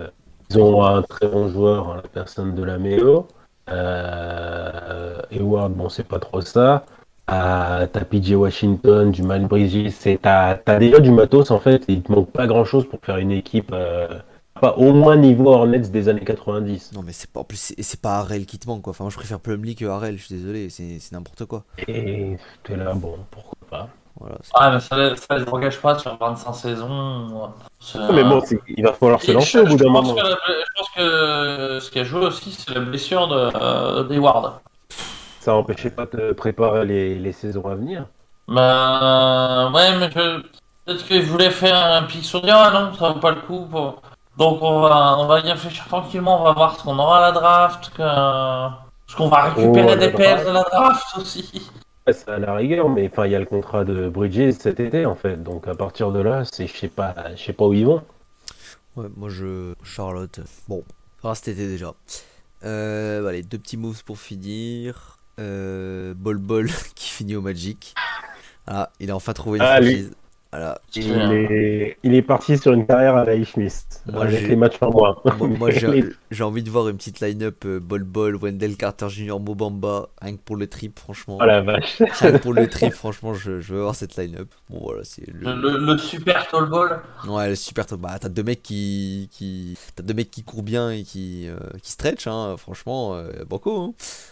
Ils ont un très bon joueur, hein, la personne de la Méo. Euh... Hayward, bon, c'est pas trop ça. Ah, t'as P J Washington, du Mal Bridges, c'est t'as t'as déjà du matos, en fait. Et il te manque pas grand-chose pour faire une équipe. euh, Pas au moins niveau Hornets des années quatre-vingt-dix. Non mais c'est pas en plus c'est c'est pas Harrell qui te manque quoi. Enfin moi je préfère Plumlee que Harrell, je suis désolé, c'est c'est n'importe quoi. Et t'es là, bon, pourquoi pas. Voilà, c'est- Ah, mais ça, ça les engage pas sur vingt-cinq saisons. C'est- Mais bon, c'est- il va falloir se Et lancer je, au bout je d'un pense que, moment. la- je pense que ce qui a joué aussi, c'est la blessure de, euh, d'Hayward. Ça empêchait pas de préparer les, les saisons à venir. Ben, ouais, mais je- peut-être qu'ils voulaient faire un pic sur dire, ah non, ça vaut pas le coup. Pour... Donc on va, on va y réfléchir tranquillement, on va voir ce qu'on aura à la draft, que... ce qu'on va Oh, récupérer à la des P S draft. de la draft aussi. Ouais, c'est à la rigueur, mais enfin, il y a le contrat de Bridges cet été, en fait. Donc, à partir de là, c'est, je sais pas, je sais pas où ils vont. ouais, moi je Charlotte. Bon, ah, cet été déjà. Euh, bah, allez, deux petits moves pour finir. Euh, Bol Bol qui finit au Magic. Ah, il a enfin trouvé une Ah, lui, franchise. Voilà. C'est il un- est, il est parti sur une carrière à la Smith, Moi avec les j'ai matchs en moins. moi, moi, j'ai Mais- j'ai envie de voir une petite line-up euh, Bol Bol, Wendell Carter junior, Mobamba, rien que pour le trip franchement. Oh la vache. Rien que pour le trip franchement, je, je veux voir cette line-up. Bon voilà, c'est le le, le super tall ball. Ouais, le super top. Bah, t'as deux mecs qui, qui... T'as deux mecs qui courent bien et qui, euh, qui stretch, hein. Franchement, euh, banco, hein.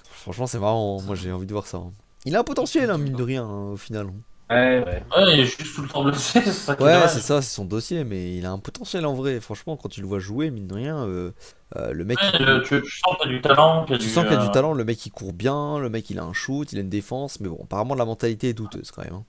Franchement, c'est marrant, hein. Moi, j'ai envie de voir ça, hein. Il a un potentiel, hein, mine de rien, hein, au final. Ouais, ouais. Ouais, il est juste tout le temps blessé, c'est ça qui est Ouais, c'est dommage. ça, c'est son dossier, mais il a un potentiel en vrai. Franchement, quand tu le vois jouer, mine de rien, euh, euh, le mec, il Ouais, court... euh, tu, tu sens qu'il y a du talent, qu'il y a Tu du. sens qu'il y a du euh, talent, le mec, il court bien, le mec, il a un shoot, il a une défense, mais bon, apparemment, la mentalité est douteuse, quand même, hein.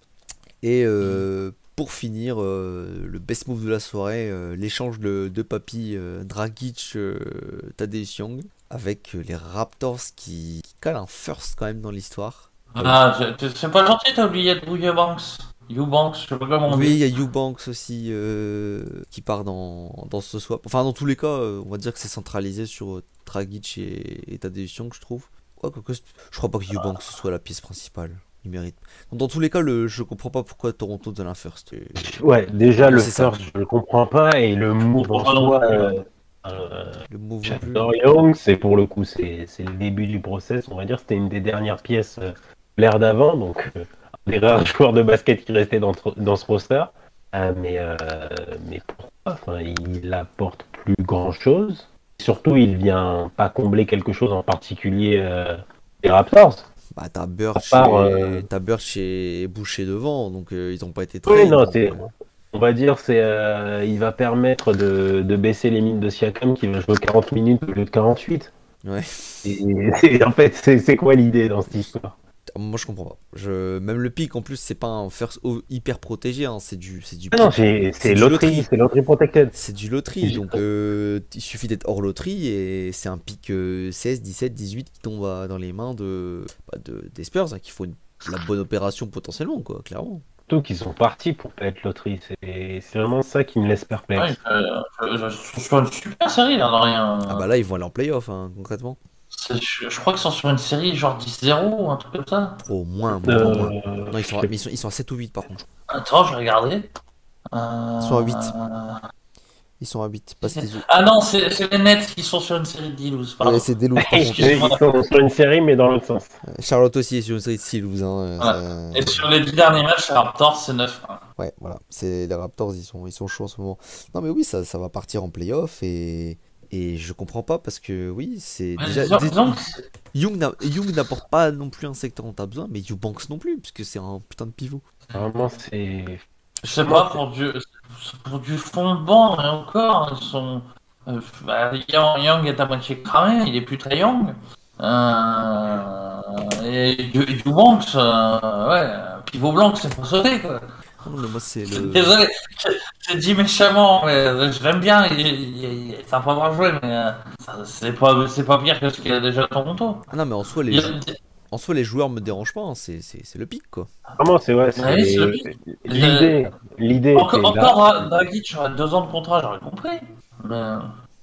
Et euh, pour finir, euh, le best move de la soirée, euh, l'échange de, de papy euh, Dragic euh, Tadeusz Young avec les Raptors qui, qui calent un first quand même dans l'histoire. Ah, euh, c'est pas gentil, t'as oublié de bouger Banks. Eubanks, je sais pas comment on dit. Oui, il y a Eubanks aussi euh, qui part dans, dans ce swap. Enfin, dans tous les cas, euh, on va dire que c'est centralisé sur euh, Dragic et, et Tadeusz Young, je trouve. Ouais, que, que, je crois pas que Eubanks soit la pièce principale. Il mérite. Dans tous les cas, le, je comprends pas pourquoi Toronto donne un first. Et... Ouais, déjà le first, ça. je le comprends pas, et le move en soi. Euh, euh, le move Young, c'est pour le coup, c'est le début du process. On va dire c'était une des dernières pièces euh, l'ère d'avant, donc. Euh... des rares joueurs de basket qui restaient dans, dans ce roster, euh, mais, euh, mais pourquoi enfin, il apporte plus grand-chose. Surtout, il vient pas combler quelque chose en particulier euh, des Raptors. Bah, t'as Birch, euh... Birch et Boucher devant, donc euh, ils n'ont pas été très... Oui, non, c'est... On va dire c'est euh, il va permettre de, de baisser les limites de Siakam qui va jouer quarante minutes au lieu de quarante-huit. Ouais. Et, et en fait, c'est quoi l'idée dans cette histoire? Moi je comprends pas. Je... Même le pic en plus c'est pas un first hyper protégé, hein. c'est du c'est du. Ah non, c'est loterie, c'est loterie protected. C'est du loterie, donc euh, il suffit d'être hors loterie et c'est un pic euh, seize, dix-sept, dix-huit qui tombe à, dans les mains de, bah, de des Spurs, hein, qu'il faut une, la bonne opération potentiellement quoi, clairement. Surtout qu'ils sont partis pour pas être loterie, c'est vraiment ça qui me laisse perplexe. Ouais, euh, euh, ils sont sur une super série là, dans rien. Ah bah là ils vont aller en playoff hein, concrètement. Je crois qu'ils sont sur une série genre dix zéro, un truc comme ça. Au moins, bon, euh... moins. Non, ils, sont à, ils, sont, ils sont à sept ou huit par contre. Attends, je vais regarder. Euh... Ils sont à huit. Ils sont à huit. Parce qu'ils... Ah non, c'est les Nets qui sont sur une série de dix douze. Ouais, c'est des douze. Ils sont sur une série, mais dans l'autre sens. Charlotte aussi est sur une série de six douze. Hein, voilà. euh... Et sur les dix derniers matchs, les Raptors, c'est neuf un. Ouais, voilà. Les Raptors, ils sont, ils sont chauds en ce moment. Non, mais oui, ça, ça va partir en playoff et. Et je comprends pas parce que oui, c'est déjà des... Young n'apporte pas non plus un secteur dont t'as besoin, mais Eubanks non plus, puisque c'est un putain de pivot. Vraiment, c'est. Je sais pas, pour du, pour du fond de banc, et encore, ils sont. Bah, Young est à moitié cramé, il est plus très Young. Euh... Et Eubanks, euh... ouais, pivot blanc, c'est pour sauter quoi. Oh, moi, le... Désolé, c'est dit méchamment, mais je l'aime bien, il, il, il, c'est un peu à jouer, mais c'est pas, pas pire que ce qu'il y a déjà à Toronto. Ah non, mais en soi, les, il... en soi, les joueurs me dérangent pas, hein. C'est le pic quoi. Vraiment, c'est ouais, l'idée. L'idée. Encore Dragic, j'aurais deux ans de contrat, j'aurais compris. Mais,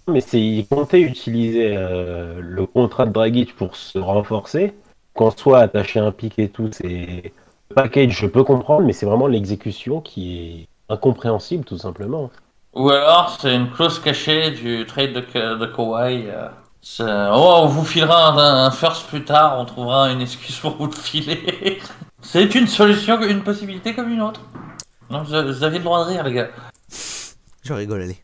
mais il comptait utiliser euh, le contrat de Dragic pour se renforcer, qu'en soit attaché à un pic et tout, c'est. Package, je peux comprendre, mais c'est vraiment l'exécution qui est incompréhensible, tout simplement. Ou alors, c'est une clause cachée du trade de, de Kawhi. Oh, on vous filera un, un first plus tard, on trouvera une excuse pour vous le filer. C'est une solution, une possibilité comme une autre. Donc, vous avez le droit de rire, les gars. Je rigole, allez.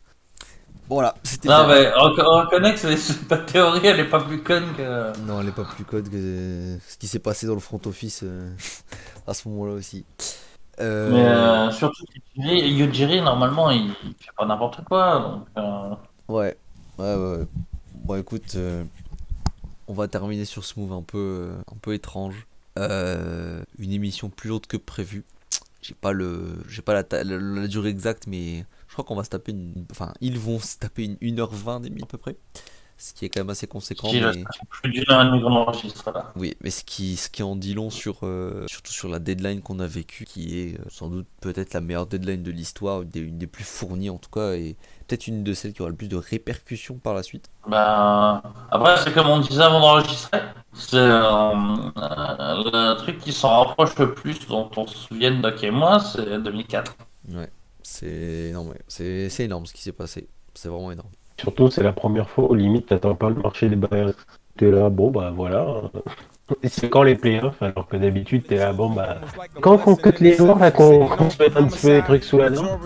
Bon, voilà, c'était... Non, mais on, on reconnaît que c'est ta théorie, elle est pas plus conne que... Non, elle est pas plus conne que ce qui s'est passé dans le front office euh, à ce moment-là aussi. Euh... Mais euh, surtout, Yujiri, normalement, il, il fait pas n'importe quoi, donc... Euh... Ouais, ouais, ouais. Bon, écoute, euh, on va terminer sur ce move un peu, un peu étrange. Euh, une émission plus haute que prévue. J'ai pas, le, j'ai pas la, la, la durée exacte, mais... Je crois qu'on va se taper une. Enfin, ils vont se taper une une heure vingt des minutes à peu près. Ce qui est quand même assez conséquent. Mais... Plus d'une heure et demie qu'on enregistre là. Oui, mais ce qui, ce qui en dit long sur, euh, surtout sur la deadline qu'on a vécue, qui est euh, sans doute peut-être la meilleure deadline de l'histoire, une, une des plus fournies en tout cas, et peut-être une de celles qui aura le plus de répercussions par la suite. Bah, après, c'est comme on disait avant d'enregistrer, c'est euh, euh, le truc qui s'en rapproche le plus, dont on se souvient, Doc et moi, c'est deux mille quatre. Ouais. C'est énorme, c'est énorme ce qui s'est passé, c'est vraiment énorme. Surtout c'est la première fois, aux limites, t'attends pas le marché des bailleurs, t'es là, bon bah voilà, c'est quand les playoffs, alors que d'habitude t'es là, bon bah, quand qu'on cote les joueurs, là qu'on se met un petit peu des trucs sous la dent.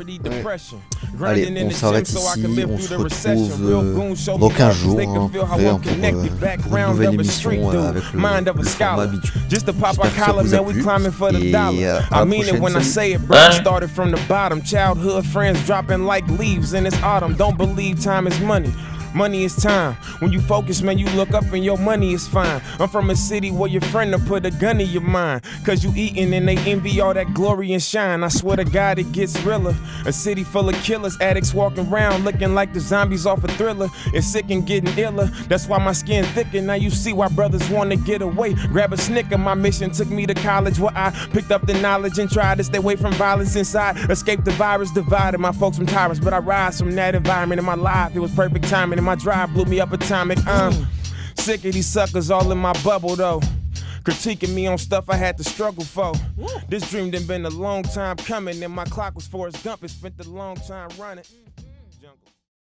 Ouais. Allez, on s'arrête ici, on se retrouve euh, dans quinze jours, hein, après, hein, pour, euh, pour une nouvelle émission euh, avec le, le format habituel. J'espère que ça vous a plu, et euh, à la prochaine, salut. Started from the bottom, childhood friends dropping like leaves in this autumn. Don't believe time is money. Money is time. When you focus, man, you look up and your money is fine. I'm from a city where your friend will put a gun in your mind, cause you eating and they envy all that glory and shine. I swear to God it gets realer. A city full of killers, addicts walking around looking like the zombies off a Thriller. It's sick and getting iller. That's why my skin thicker. Now you see why brothers wanna get away. Grab a Snicker. My mission took me to college where I picked up the knowledge and tried to stay away from violence inside. Escape the virus, divided my folks from tyrants, but I rise from that environment. In my life, it was perfect timing, and my drive blew me up atomic. I'm sick of these suckers all in my bubble though, critiquing me on stuff I had to struggle for. This dream done been a long time coming, and my clock was Forrest Gump. It spent a long time running.